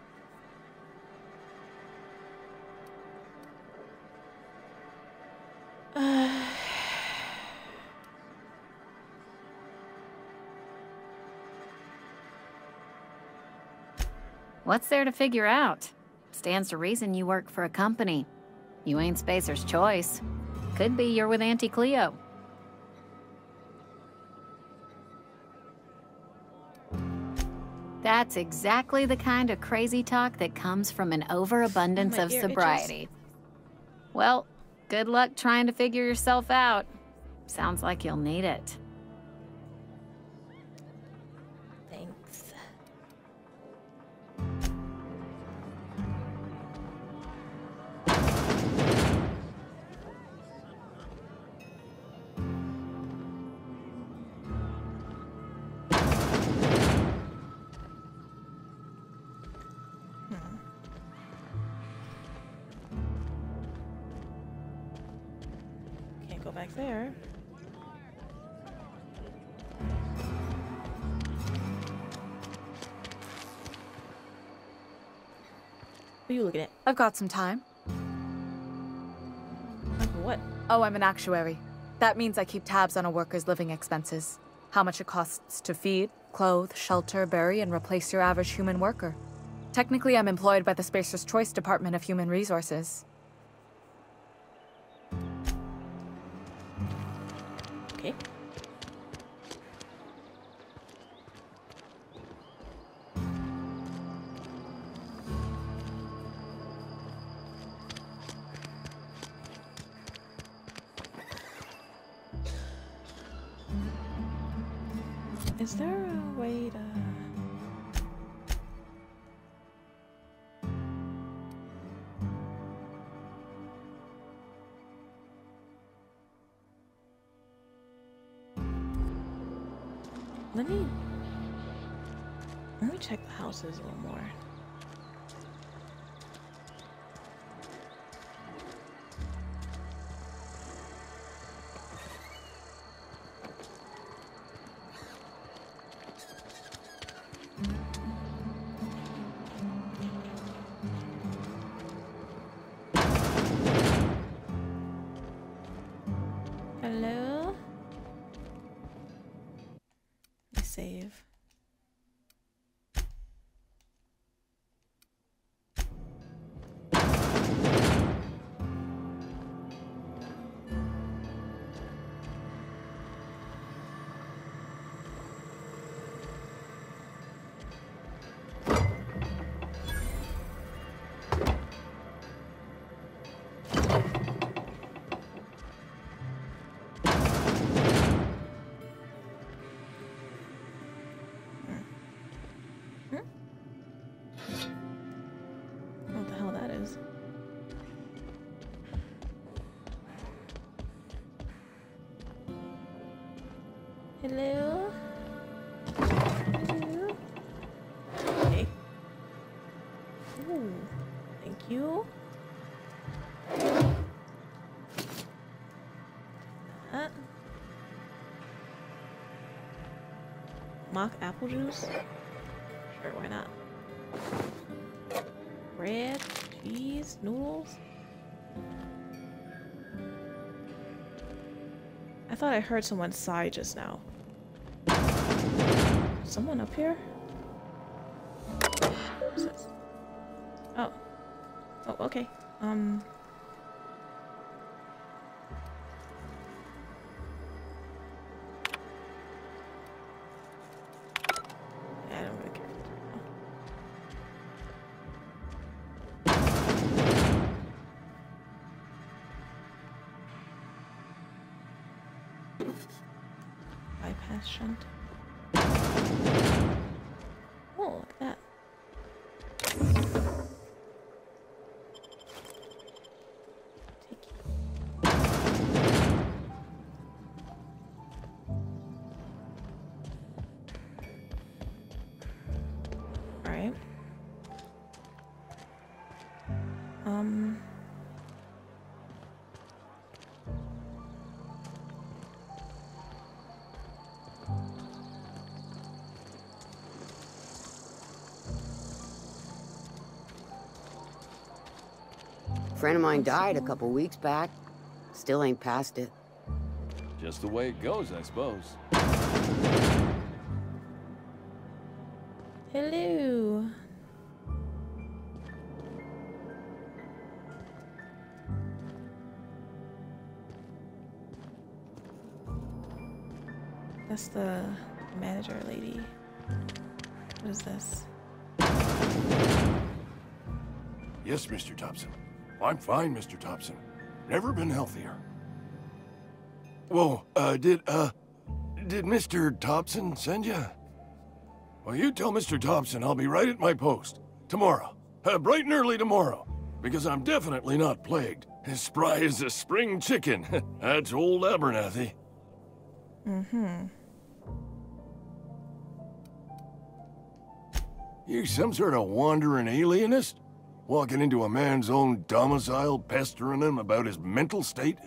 Uh, What's there to figure out? Stands to reason you work for a company. You ain't Spacer's Choice. Could be you're with Auntie Cleo. That's exactly the kind of crazy talk that comes from an overabundance of sobriety. Itches. Well, good luck trying to figure yourself out. Sounds like you'll need it. Thanks. There. What are you looking at? I've got some time. What? Oh, I'm an actuary. That means I keep tabs on a worker's living expenses. How much it costs to feed, clothe, shelter, bury, and replace your average human worker. Technically, I'm employed by the Spacer's Choice Department of Human Resources. Okay. Is there a way to... Let me let me check the houses a little more. Hello? Hello? Okay. Ooh, thank you. That. Mock apple juice? Sure, why not? Bread, cheese, noodles? I thought I heard someone sigh just now. Someone up here? What's this? Oh. Oh, okay. Um. I don't really care. Bypass shunt. A friend of mine died a couple weeks back. Still ain't past it. Just the way it goes, I suppose. Hello. That's the manager lady. What is this? Yes, Mister Thompson. I'm fine, Mister Thompson. Never been healthier. Whoa, uh, did, uh, did Mister Thompson send you? Well, you tell Mister Thompson I'll be right at my post. Tomorrow. Uh, bright and early tomorrow. Because I'm definitely not plagued. As spry as a spring chicken. That's old Abernathy. Mm-hmm. You some sort of wandering alienist? Walking into a man's own domicile, pestering him about his mental state?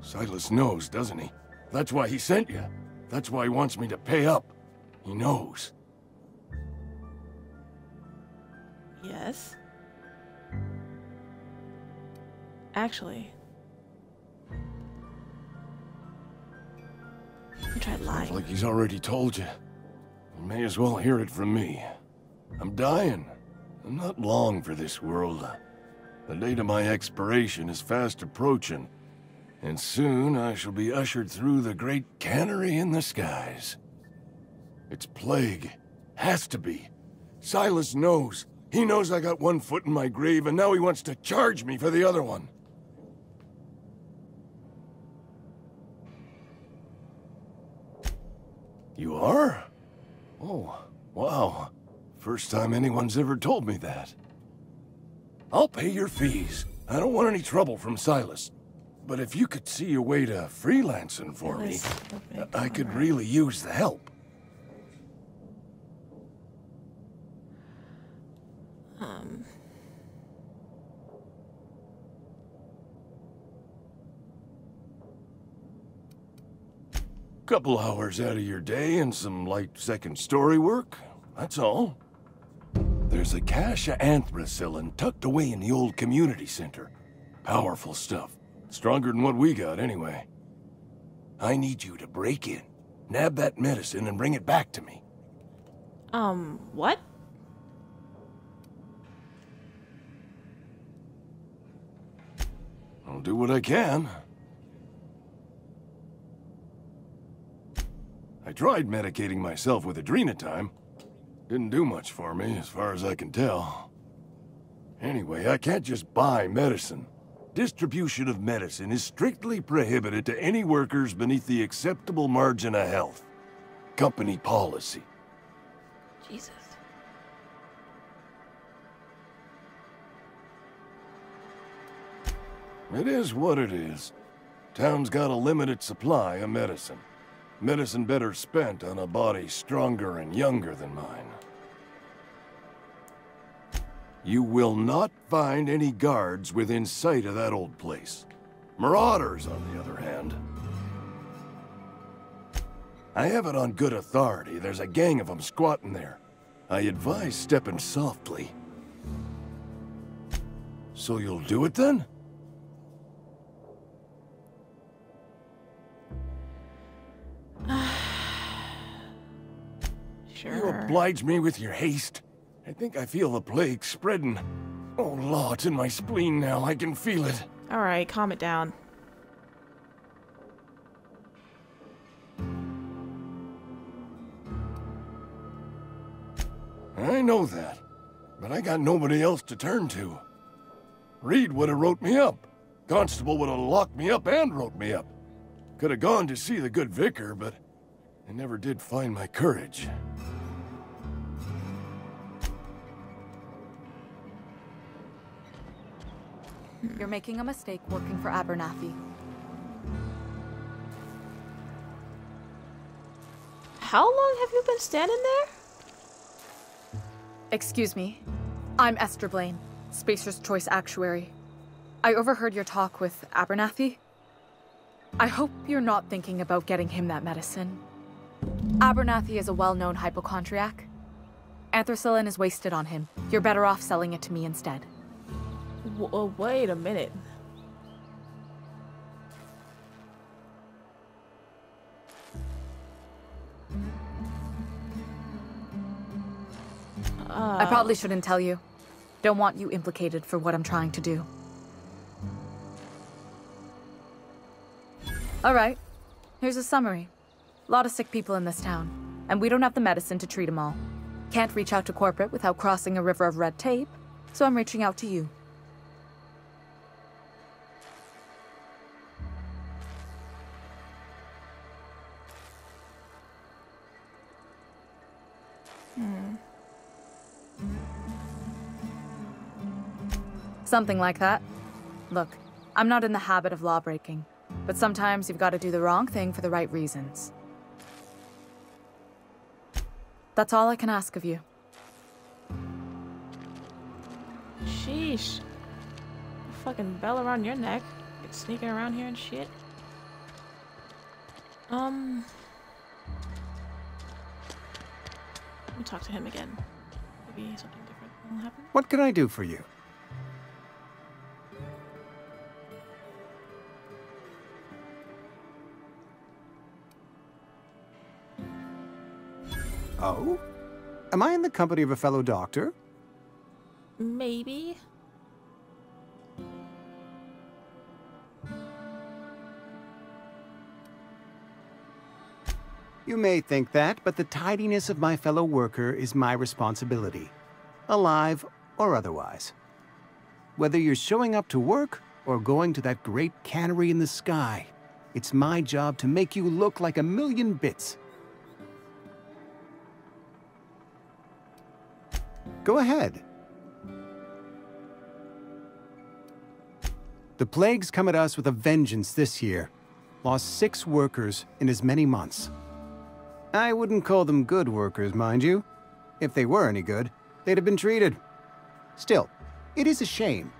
Silas knows, doesn't he? That's why he sent you. That's why he wants me to pay up. He knows. Yes. Actually... Tried lying. Like he's already told you. You may as well hear it from me. I'm dying. I'm not long for this world. The date of my expiration is fast approaching, and soon I shall be ushered through the great cannery in the skies. It's plague. Has to be. Silas knows. He knows I got one foot in my grave, and now he wants to charge me for the other one. You are? Oh, wow. First time anyone's ever told me that. I'll pay your fees. I don't want any trouble from Silas. But if you could see a way to freelancing for me, I could really use the help. Um. Couple hours out of your day and some light second story work, that's all. There's a cache of anthracillin tucked away in the old community center. Powerful stuff. Stronger than what we got, anyway. I need you to break in, nab that medicine, and bring it back to me. Um, what? I'll do what I can. I tried medicating myself with Adrenatime. Didn't do much for me, as far as I can tell. Anyway, I can't just buy medicine. Distribution of medicine is strictly prohibited to any workers beneath the acceptable margin of health. Company policy. Jesus. It is what it is. Town's got a limited supply of medicine. Medicine better spent on a body stronger and younger than mine. You will not find any guards within sight of that old place. Marauders, on the other hand. I have it on good authority. There's a gang of them squatting there. I advise stepping softly. So you'll do it then? Sure. You oblige me with your haste. I think I feel the plague spreading. Oh, Lord, it's in my spleen now. I can feel it. All right, calm it down. I know that, but I got nobody else to turn to. Reed would have wrote me up. Constable would have locked me up and wrote me up. Could have gone to see the good vicar, but I never did find my courage. You're making a mistake working for Abernathy. How long have you been standing there? Excuse me. I'm Esther Blaine, Spacer's Choice Actuary. I overheard your talk with Abernathy. I hope you're not thinking about getting him that medicine. Abernathy is a well-known hypochondriac. Anthracillin is wasted on him. You're better off selling it to me instead. W- wait a minute. Uh, I probably shouldn't tell you. Don't want you implicated for what I'm trying to do. All right, here's a summary. A lot of sick people in this town, and we don't have the medicine to treat them all. Can't reach out to corporate without crossing a river of red tape, so I'm reaching out to you. Something like that. Look, I'm not in the habit of law-breaking, but sometimes you've got to do the wrong thing for the right reasons. That's all I can ask of you. Sheesh. A fucking bell around your neck. It's sneaking around here and shit. Um... Let me talk to him again. Maybe something different will happen. What can I do for you? Oh? Am I in the company of a fellow doctor? Maybe. You may think that, but the tidiness of my fellow worker is my responsibility, alive or otherwise. Whether you're showing up to work or going to that great cannery in the sky, it's my job to make you look like a million bits. Go ahead. The plagues come at us with a vengeance this year. Lost six workers in as many months. I wouldn't call them good workers, mind you. If they were any good, they'd have been treated. Still, it is a shame.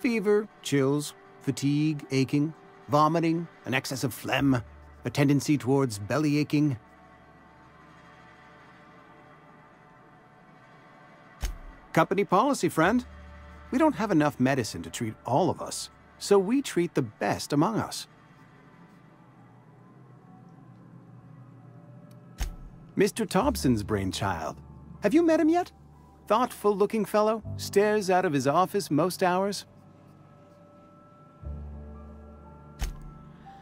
Fever, chills, fatigue, aching, vomiting, an excess of phlegm, a tendency towards belly aching. Company policy, friend. We don't have enough medicine to treat all of us, so we treat the best among us. Mister Thompson's brainchild. Have you met him yet? Thoughtful-looking fellow, stares out of his office most hours.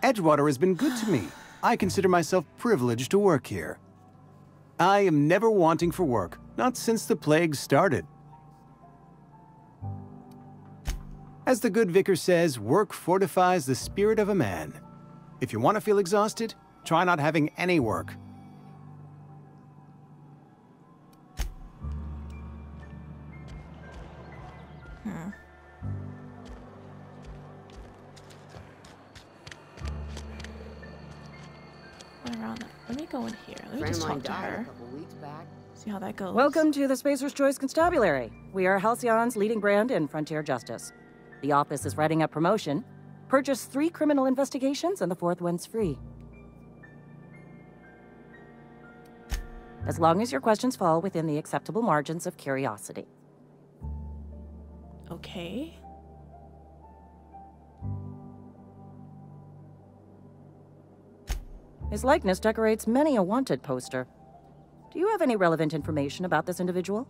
Edgewater has been good to me. I consider myself privileged to work here. I am never wanting for work, not since the plague started. As the good vicar says, work fortifies the spirit of a man. If you want to feel exhausted, try not having any work. Hmm. Let me go in here. Let me just talk to her. See how that goes. Welcome to the Spacer's Choice Constabulary. We are Halcyon's leading brand in frontier justice. The office is writing up promotion. Purchase three criminal investigations and the fourth one's free. As long as your questions fall within the acceptable margins of curiosity. Okay. His likeness decorates many a wanted poster. Do you have any relevant information about this individual?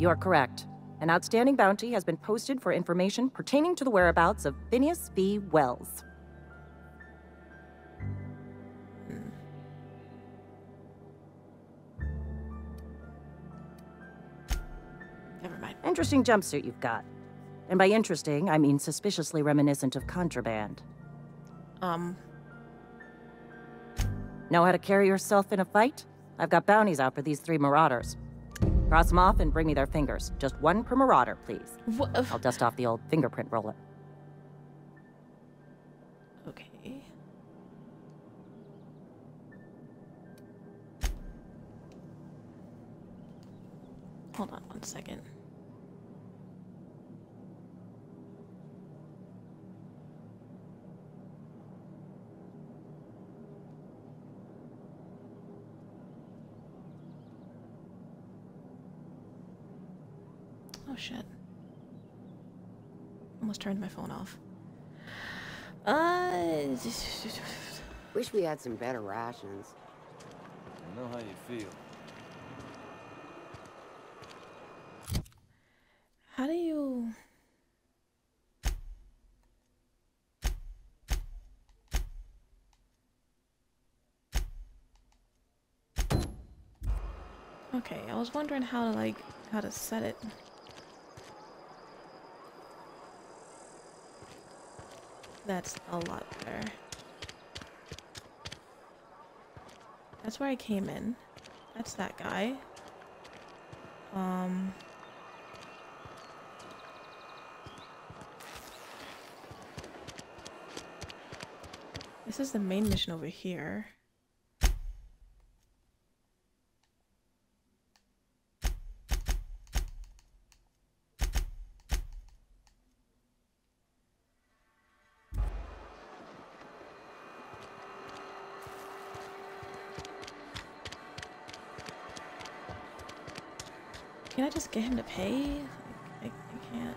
You are correct. An outstanding bounty has been posted for information pertaining to the whereabouts of Phineas B. Wells. Interesting jumpsuit you've got. And by interesting, I mean suspiciously reminiscent of contraband. Um. Know how to carry yourself in a fight? I've got bounties out for these three marauders. Cross them off and bring me their fingers. Just one per marauder, please. What? I'll dust off the old fingerprint roller. Okay. Hold on one second. Shit. Almost turned my phone off. Uh, wish we had some better rations. I know how you feel. How do you... Okay, I was wondering how to, like, how to set it. That's a lot better. That's where I came in. That's that guy. Um. This is the main mission over here. Can I just get him to pay? I, I, I can't.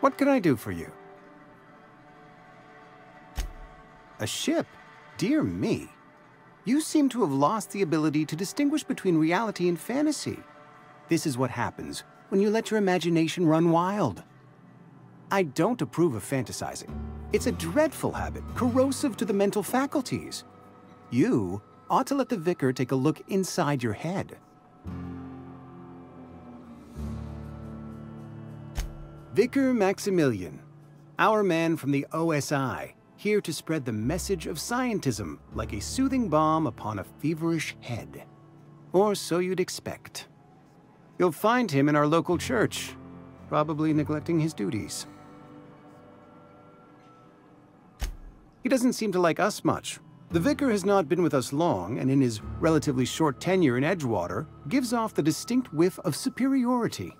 What can I do for you? A ship? Dear me. You seem to have lost the ability to distinguish between reality and fantasy. This is what happens when you let your imagination run wild. I don't approve of fantasizing. It's a dreadful habit, corrosive to the mental faculties. You ought to let the vicar take a look inside your head. Vicar Maximilian, our man from the O S I, here to spread the message of scientism like a soothing balm upon a feverish head. Or so you'd expect. You'll find him in our local church, probably neglecting his duties. He doesn't seem to like us much. The vicar has not been with us long, and in his relatively short tenure in Edgewater, gives off the distinct whiff of superiority.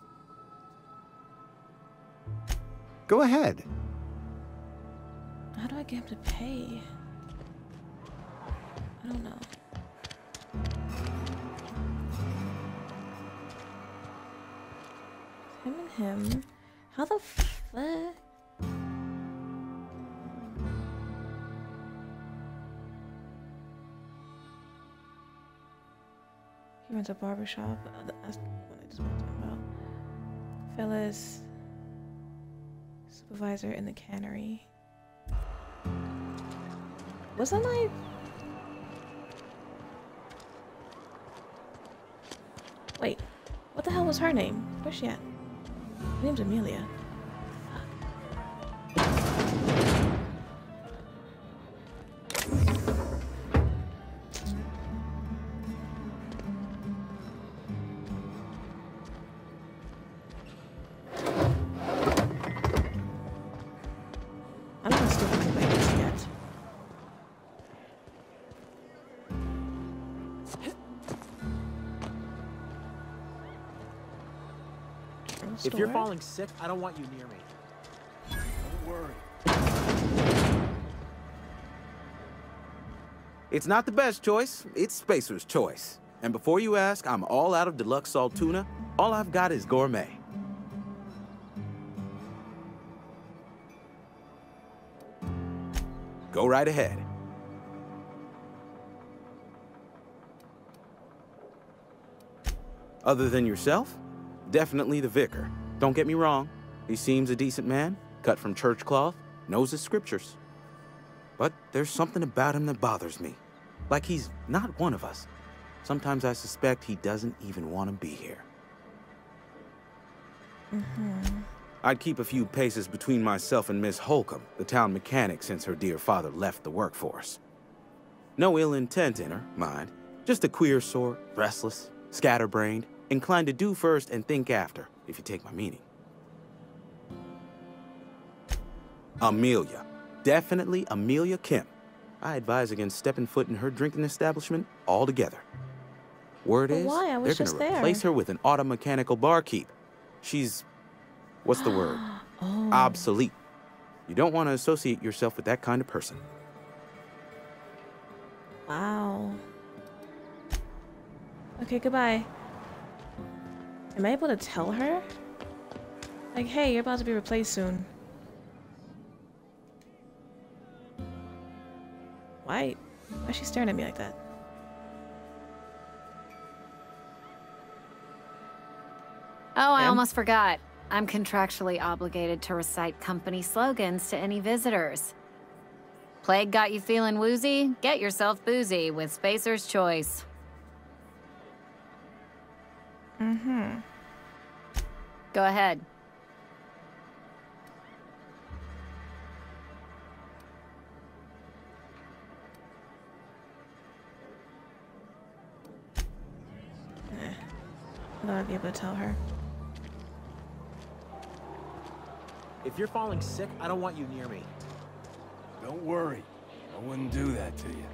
Go ahead. How do I get him to pay? I don't know. Him and him. How the fuck? He runs a barbershop. That's the one I just want to talk about. Phyllis, supervisor in the cannery. Wasn't I? Wait, what the hell was her name? Where's she at? Her name's Amelia. If you're falling sick, I don't want you near me. Don't worry. It's not the best choice, it's Spacer's Choice. And before you ask, I'm all out of deluxe salt tuna. All I've got is gourmet. Go right ahead. Other than yourself? Definitely the vicar. Don't get me wrong. He seems a decent man, cut from church cloth, knows his scriptures. But there's something about him that bothers me. Like he's not one of us. Sometimes I suspect he doesn't even want to be here. Mm-hmm. I'd keep a few paces between myself and Miss Holcomb, the town mechanic, since her dear father left the workforce. No ill intent in her, mind. Just a queer sort, restless, scatterbrained. Inclined to do first and think after, if you take my meaning. Amelia. Definitely Amelia Kemp. I advise against stepping foot in her drinking establishment altogether. Word is, they're going to replace her with an auto-mechanical barkeep. She's, what's the word? Oh. Obsolete. You don't want to associate yourself with that kind of person. Wow. Okay, goodbye. Am I able to tell her? Like, hey, you're about to be replaced soon. Why? Why is she staring at me like that? Oh, I almost forgot. I'm contractually obligated to recite company slogans to any visitors. Plague got you feeling woozy? Get yourself boozy with Spacer's Choice. Mm-hmm. Go ahead. Eh. I thought I'd be able to tell her. If you're falling sick, I don't want you near me. Don't worry. I wouldn't do that to you.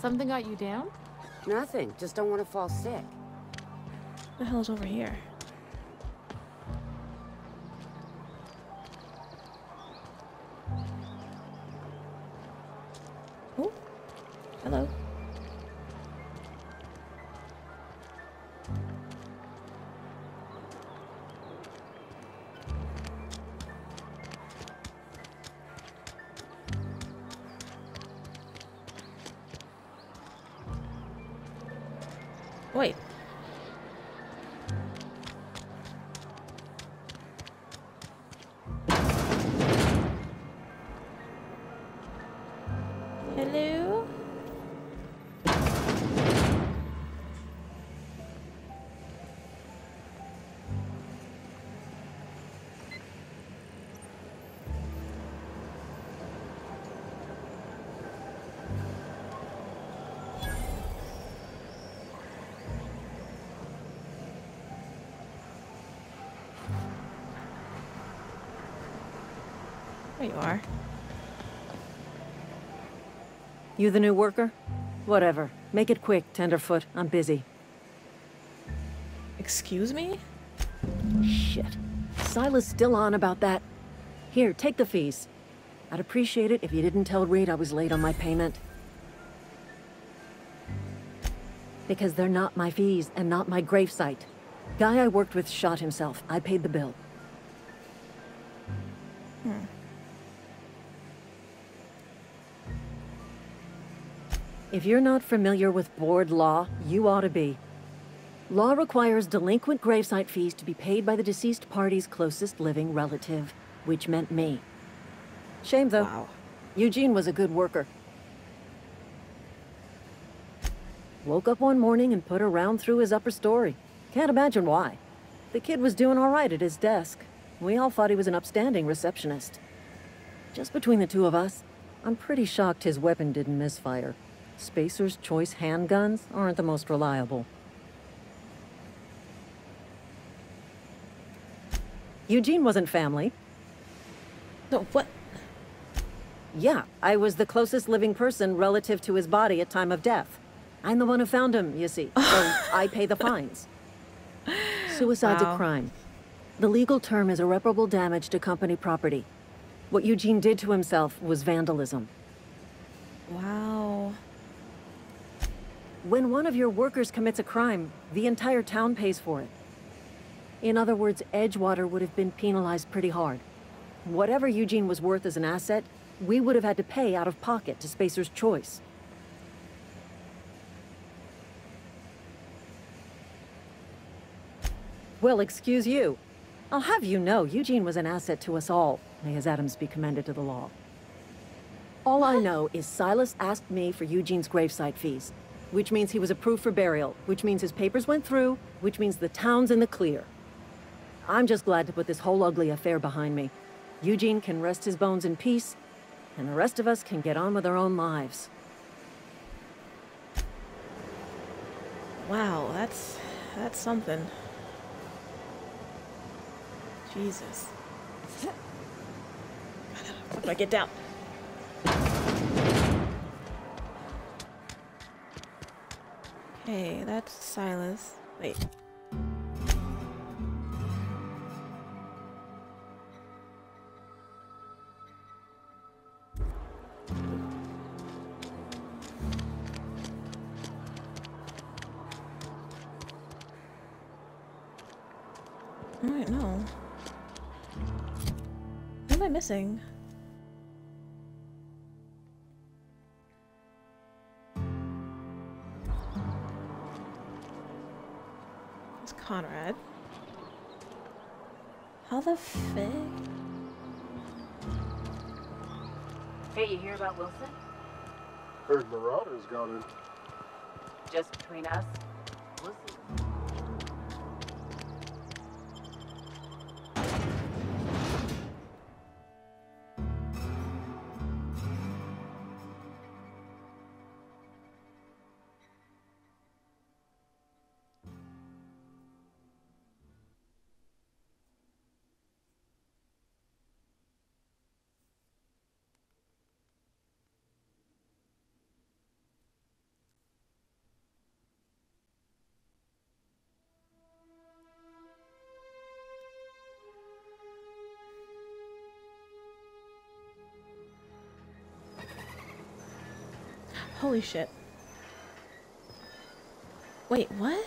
Something got you down? Nothing. Just don't want to fall sick. What the hell's over here? Oh. Hello. Wait. Hello? There you are. You the new worker? Whatever. Make it quick, Tenderfoot. I'm busy. Excuse me? Shit. Silas still on about that. Here, take the fees. I'd appreciate it if you didn't tell Reed I was late on my payment. Because they're not my fees and not my gravesite. Guy I worked with shot himself. I paid the bill. Hmm. If you're not familiar with board law, you ought to be. Law requires delinquent gravesite fees to be paid by the deceased party's closest living relative, which meant me. Shame, though. Wow. Eugene was a good worker. Woke up one morning and put a round through his upper story. Can't imagine why. The kid was doing all right at his desk. We all thought he was an upstanding receptionist. Just between the two of us, I'm pretty shocked his weapon didn't misfire. Spacer's Choice handguns aren't the most reliable. Eugene wasn't family. No, what? Yeah, I was the closest living person relative to his body at time of death. I'm the one who found him, you see, so I pay the fines. Suicide's wow. a crime. The legal term is irreparable damage to company property. What Eugene did to himself was vandalism. Wow. When one of your workers commits a crime, the entire town pays for it. In other words, Edgewater would have been penalized pretty hard. Whatever Eugene was worth as an asset, we would have had to pay out of pocket to Spacer's Choice. Well, excuse you. I'll have you know, Eugene was an asset to us all. May his atoms be commended to the law. All I know is Silas asked me for Eugene's gravesite fees, which means he was approved for burial, which means his papers went through, which means the town's in the clear. I'm just glad to put this whole ugly affair behind me. Eugene can rest his bones in peace, and the rest of us can get on with our own lives. Wow, that's... that's something. Jesus. How do I get down? Okay, that's Silas. Wait. Alright, no. What am I missing? Conrad. How the fig? Hey, you hear about Wilson? Heard Marauder's got him. Just between us, we'll Holy shit. Wait, what?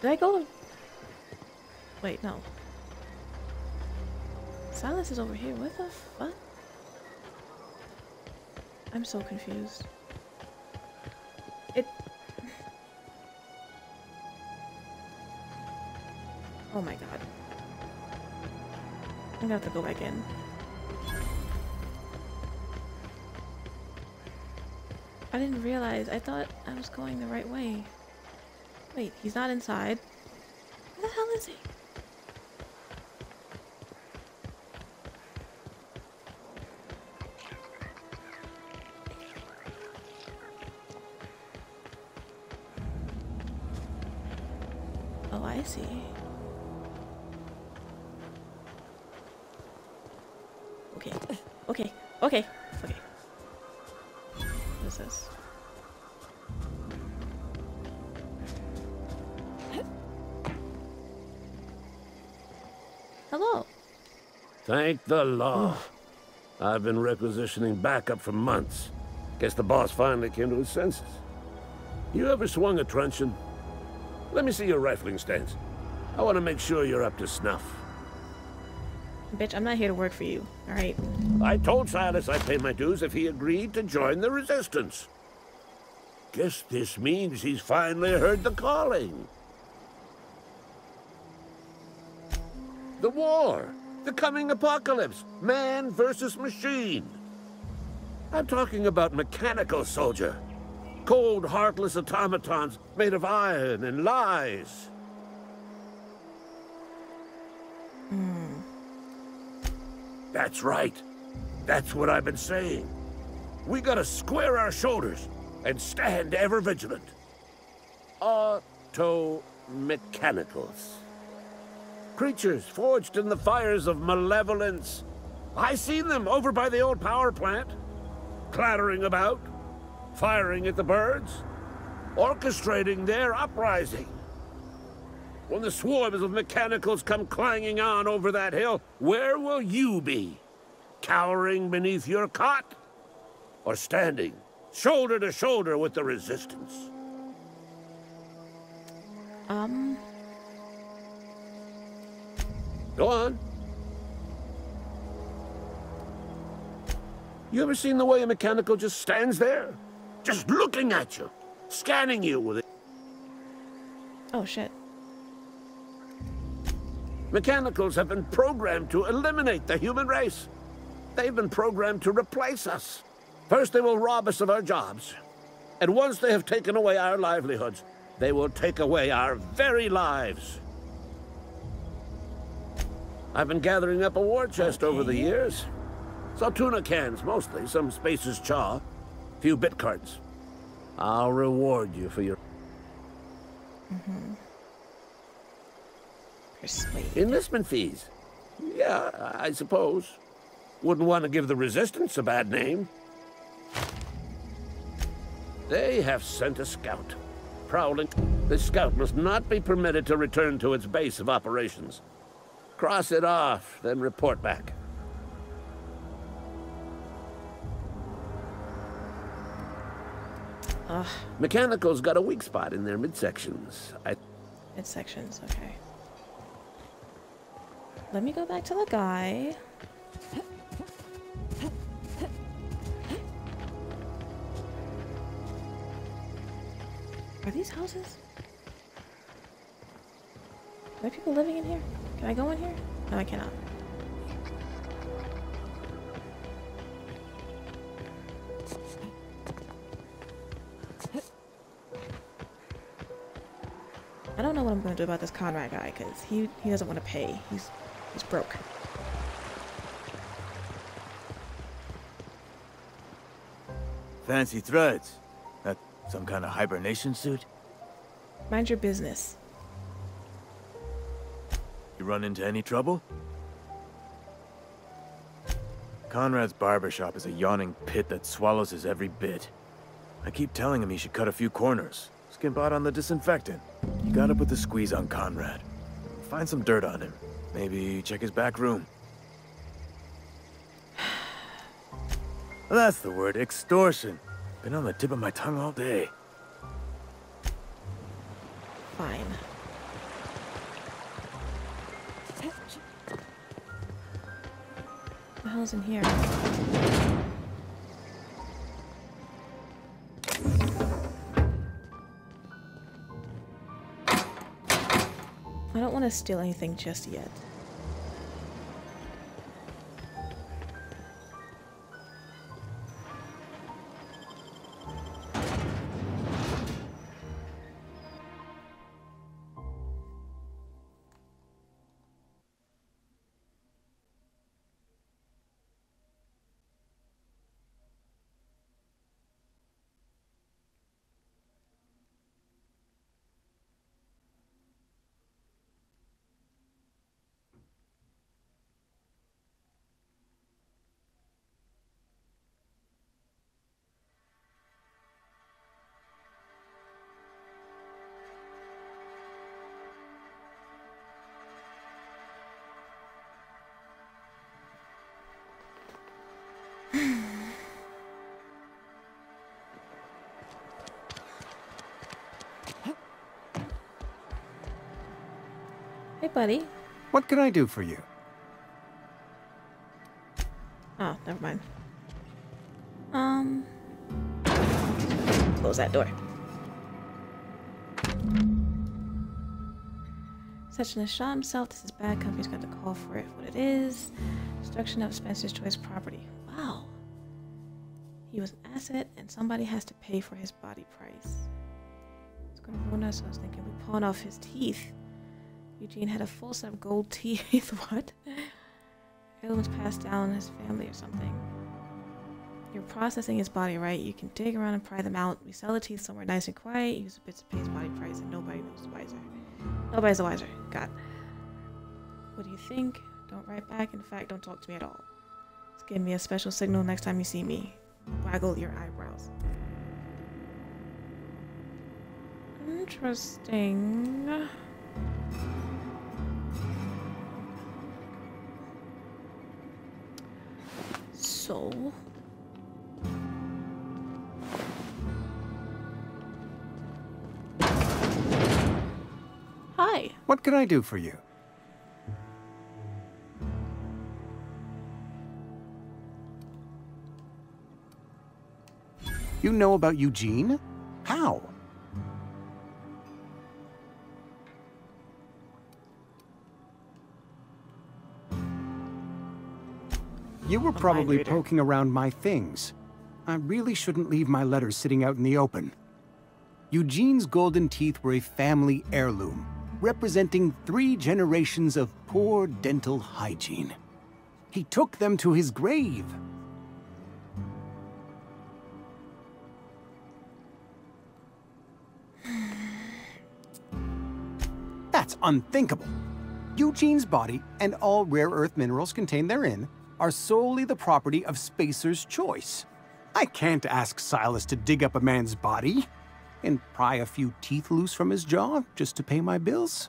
Did I go? Wait, no. Silas is over here. What the fuck? I'm so confused. It... Oh my god. I'm gonna have to go back in. I didn't realize. I thought I was going the right way. Wait, he's not inside. Where the hell is he? Oh, I see. Okay. Okay. Okay. Okay. What is this? Hello. Thank the law. I've been requisitioning backup for months. Guess the boss finally came to his senses. You ever swung a truncheon? Let me see your rifling stance. I want to make sure you're up to snuff. Bitch, I'm not here to work for you, all right? I told Silas I'd pay my dues if he agreed to join the resistance. Guess this means he's finally heard the calling. The war. The coming apocalypse. Man versus machine. I'm talking about mechanical soldier. Cold, heartless automatons made of iron and lies. Mm. That's right. That's what I've been saying. We gotta square our shoulders and stand ever vigilant. Auto-mechanicals. Creatures forged in the fires of malevolence. I seen them over by the old power plant. Clattering about. Firing at the birds, orchestrating their uprising. When the swarms of mechanicals come clanging on over that hill, where will you be? Cowering beneath your cot? Or standing shoulder to shoulder with the resistance? Um... Go on. You ever seen the way a mechanical just stands there? Just looking at you, scanning you with it. Oh, shit. Mechanicals have been programmed to eliminate the human race. They've been programmed to replace us. First, they will rob us of our jobs. And once they have taken away our livelihoods, they will take away our very lives. I've been gathering up a war chest okay. over the years. So tuna cans, mostly. Some Spacer's Choice. Few bit cards. I'll reward you for your... Mm-hmm. Persuade. Enlistment fees. Yeah, I suppose. Wouldn't want to give the resistance a bad name. They have sent a scout. Prowling. This scout must not be permitted to return to its base of operations. Cross it off, then report back. Ugh. Mechanicals got a weak spot in their midsections. I... Midsections, okay. Let me go back to the guy. Are these houses? Are there people living in here? Can I go in here? No, I cannot. I don't know what I'm going to do about this Conrad guy, because he, he doesn't want to pay. He's, he's broke. Fancy threads. That some kind of hibernation suit? Mind your business. You run into any trouble? Conrad's barbershop is a yawning pit that swallows his every bit. I keep telling him he should cut a few corners. Skimp out on the disinfectant. You gotta put the squeeze on Conrad. Find some dirt on him. Maybe check his back room. Well, that's the word, extortion. Been on the tip of my tongue all day. Fine. What the hell's in here? To steal anything just yet. Hey, buddy. What can I do for you? Oh, never mind. Um, close that door. Such an as shot himself. This is bad. Company's got to call for it. What it is? Destruction of Spencer's Choice property. Wow. He was an asset, and somebody has to pay for his body price. It's gonna ruin us. I was thinking we pawn off his teeth. Eugene had a full set of gold teeth. What? Heirlooms passed down in his family or something. You're processing his body, right? You can dig around and pry them out. We sell the teeth somewhere nice and quiet. Use the bits to pay his body price, and nobody knows the wiser. Nobody's the wiser. God. What do you think? Don't write back. In fact, don't talk to me at all. Just give me a special signal next time you see me. Waggle your eyebrows. Interesting. So... Hi. What can I do for you? You know about Eugene? How? You were probably poking around my things. I really shouldn't leave my letters sitting out in the open. Eugene's golden teeth were a family heirloom, representing three generations of poor dental hygiene. He took them to his grave. That's unthinkable. Eugene's body and all rare earth minerals contained therein are solely the property of Spacer's Choice. I can't ask Silas to dig up a man's body and pry a few teeth loose from his jaw just to pay my bills.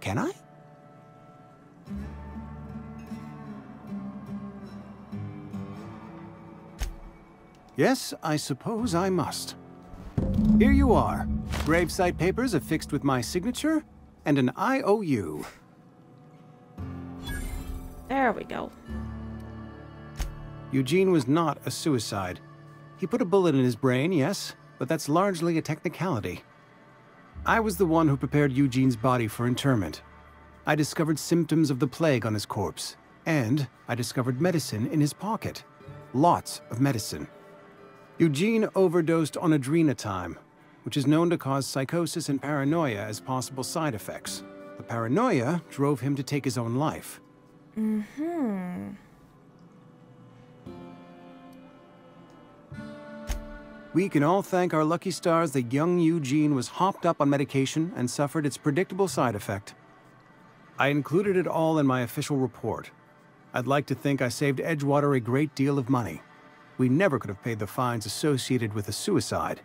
Can I? Yes, I suppose I must. Here you are. Gravesite papers affixed with my signature and an I O U. There we go. Eugene was not a suicide. He put a bullet in his brain, yes, but that's largely a technicality. I was the one who prepared Eugene's body for interment. I discovered symptoms of the plague on his corpse, and I discovered medicine in his pocket. Lots of medicine. Eugene overdosed on Adrenatime, which is known to cause psychosis and paranoia as possible side effects. The paranoia drove him to take his own life. Mm-hmm. We can all thank our lucky stars that young Eugene was hopped up on medication and suffered its predictable side effect. I included it all in my official report. I'd like to think I saved Edgewater a great deal of money. We never could have paid the fines associated with a suicide.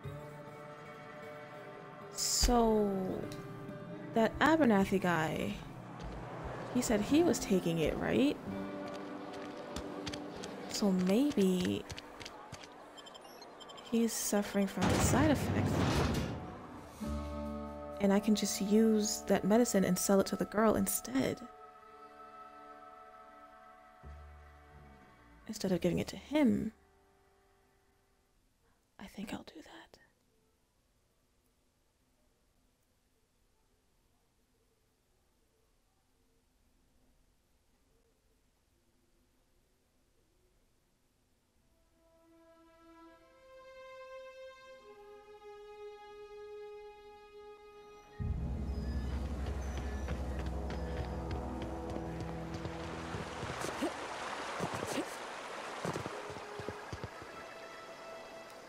So... that Abernathy guy... he said he was taking it, right? So maybe he's suffering from the side effects. And I can just use that medicine and sell it to the girl instead. Instead of giving it to him. I think I'll do that.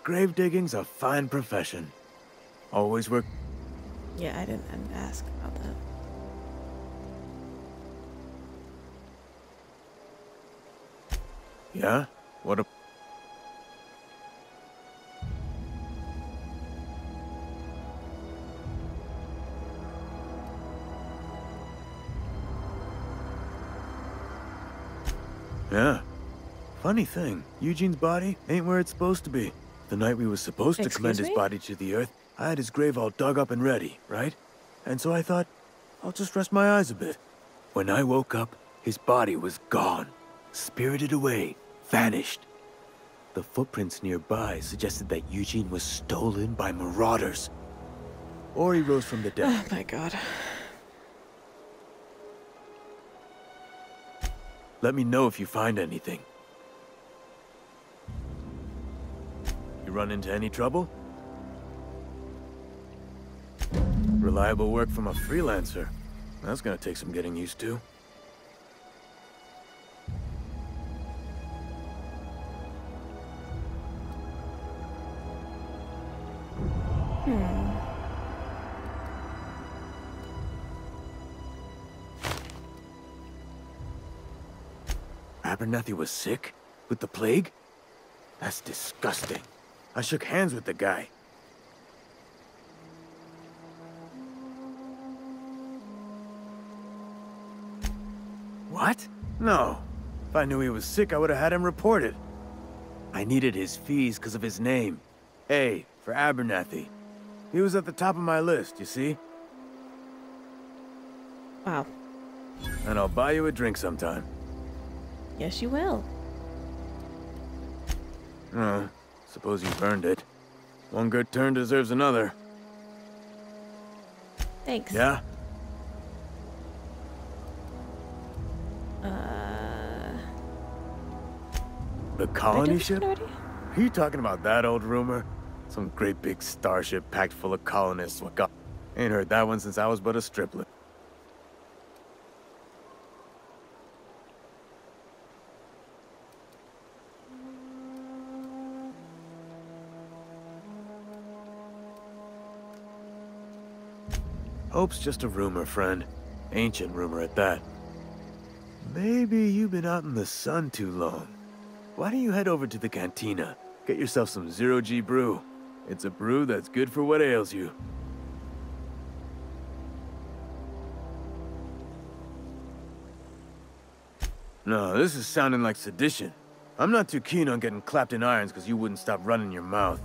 Grave digging's a fine profession. Always work. Yeah, I didn't, I didn't ask about that. Yeah? What a. Yeah. Funny thing, Eugene's body ain't where it's supposed to be. The night we were supposed to Excuse commend me? his body to the earth, I had his grave all dug up and ready, right? And so I thought, I'll just rest my eyes a bit. When I woke up, his body was gone. Spirited away. Vanished. The footprints nearby suggested that Eugene was stolen by marauders. Or he rose from the dead. Oh my god. Let me know if you find anything. You run into any trouble? Reliable work from a freelancer. That's gonna take some getting used to. Abernathy was sick? With the plague? That's disgusting. I shook hands with the guy. What? No. If I knew he was sick, I would have had him reported. I needed his fees because of his name. A for Abernathy. He was at the top of my list, you see? Wow. And I'll buy you a drink sometime. Yes, you will. Oh, suppose you've earned it. One good turn deserves another. Thanks. Yeah? Uh... The colony ship? Are you talking about that old rumor? Some great big starship packed full of colonists. What got... Ain't heard that one since I was but a stripling. Hope's just a rumor, friend. Ancient rumor at that. Maybe you've been out in the sun too long. Why don't you head over to the cantina? Get yourself some Zero-G brew. It's a brew that's good for what ails you. No, this is sounding like sedition. I'm not too keen on getting clapped in irons because you wouldn't stop running your mouth.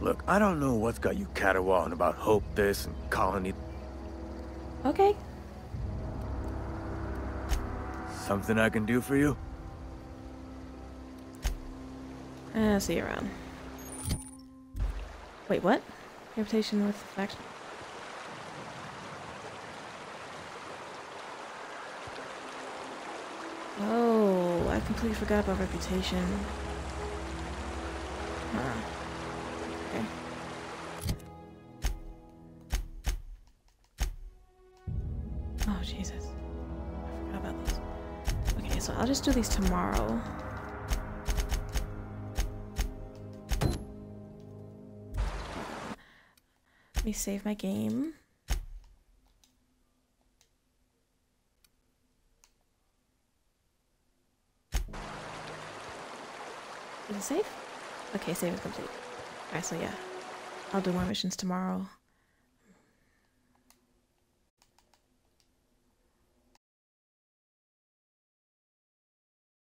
Look, I don't know what's got you caterwauling about Hope this and colony... Okay. Something I can do for you? Uh, see you around. Wait, what? Reputation with faction. Oh, I completely forgot about reputation. Huh. Okay. Oh, Jesus. I forgot about these. Okay, so I'll just do these tomorrow. Let me save my game. Is it safe? Okay, save is complete. Alright, so yeah. I'll do more missions tomorrow.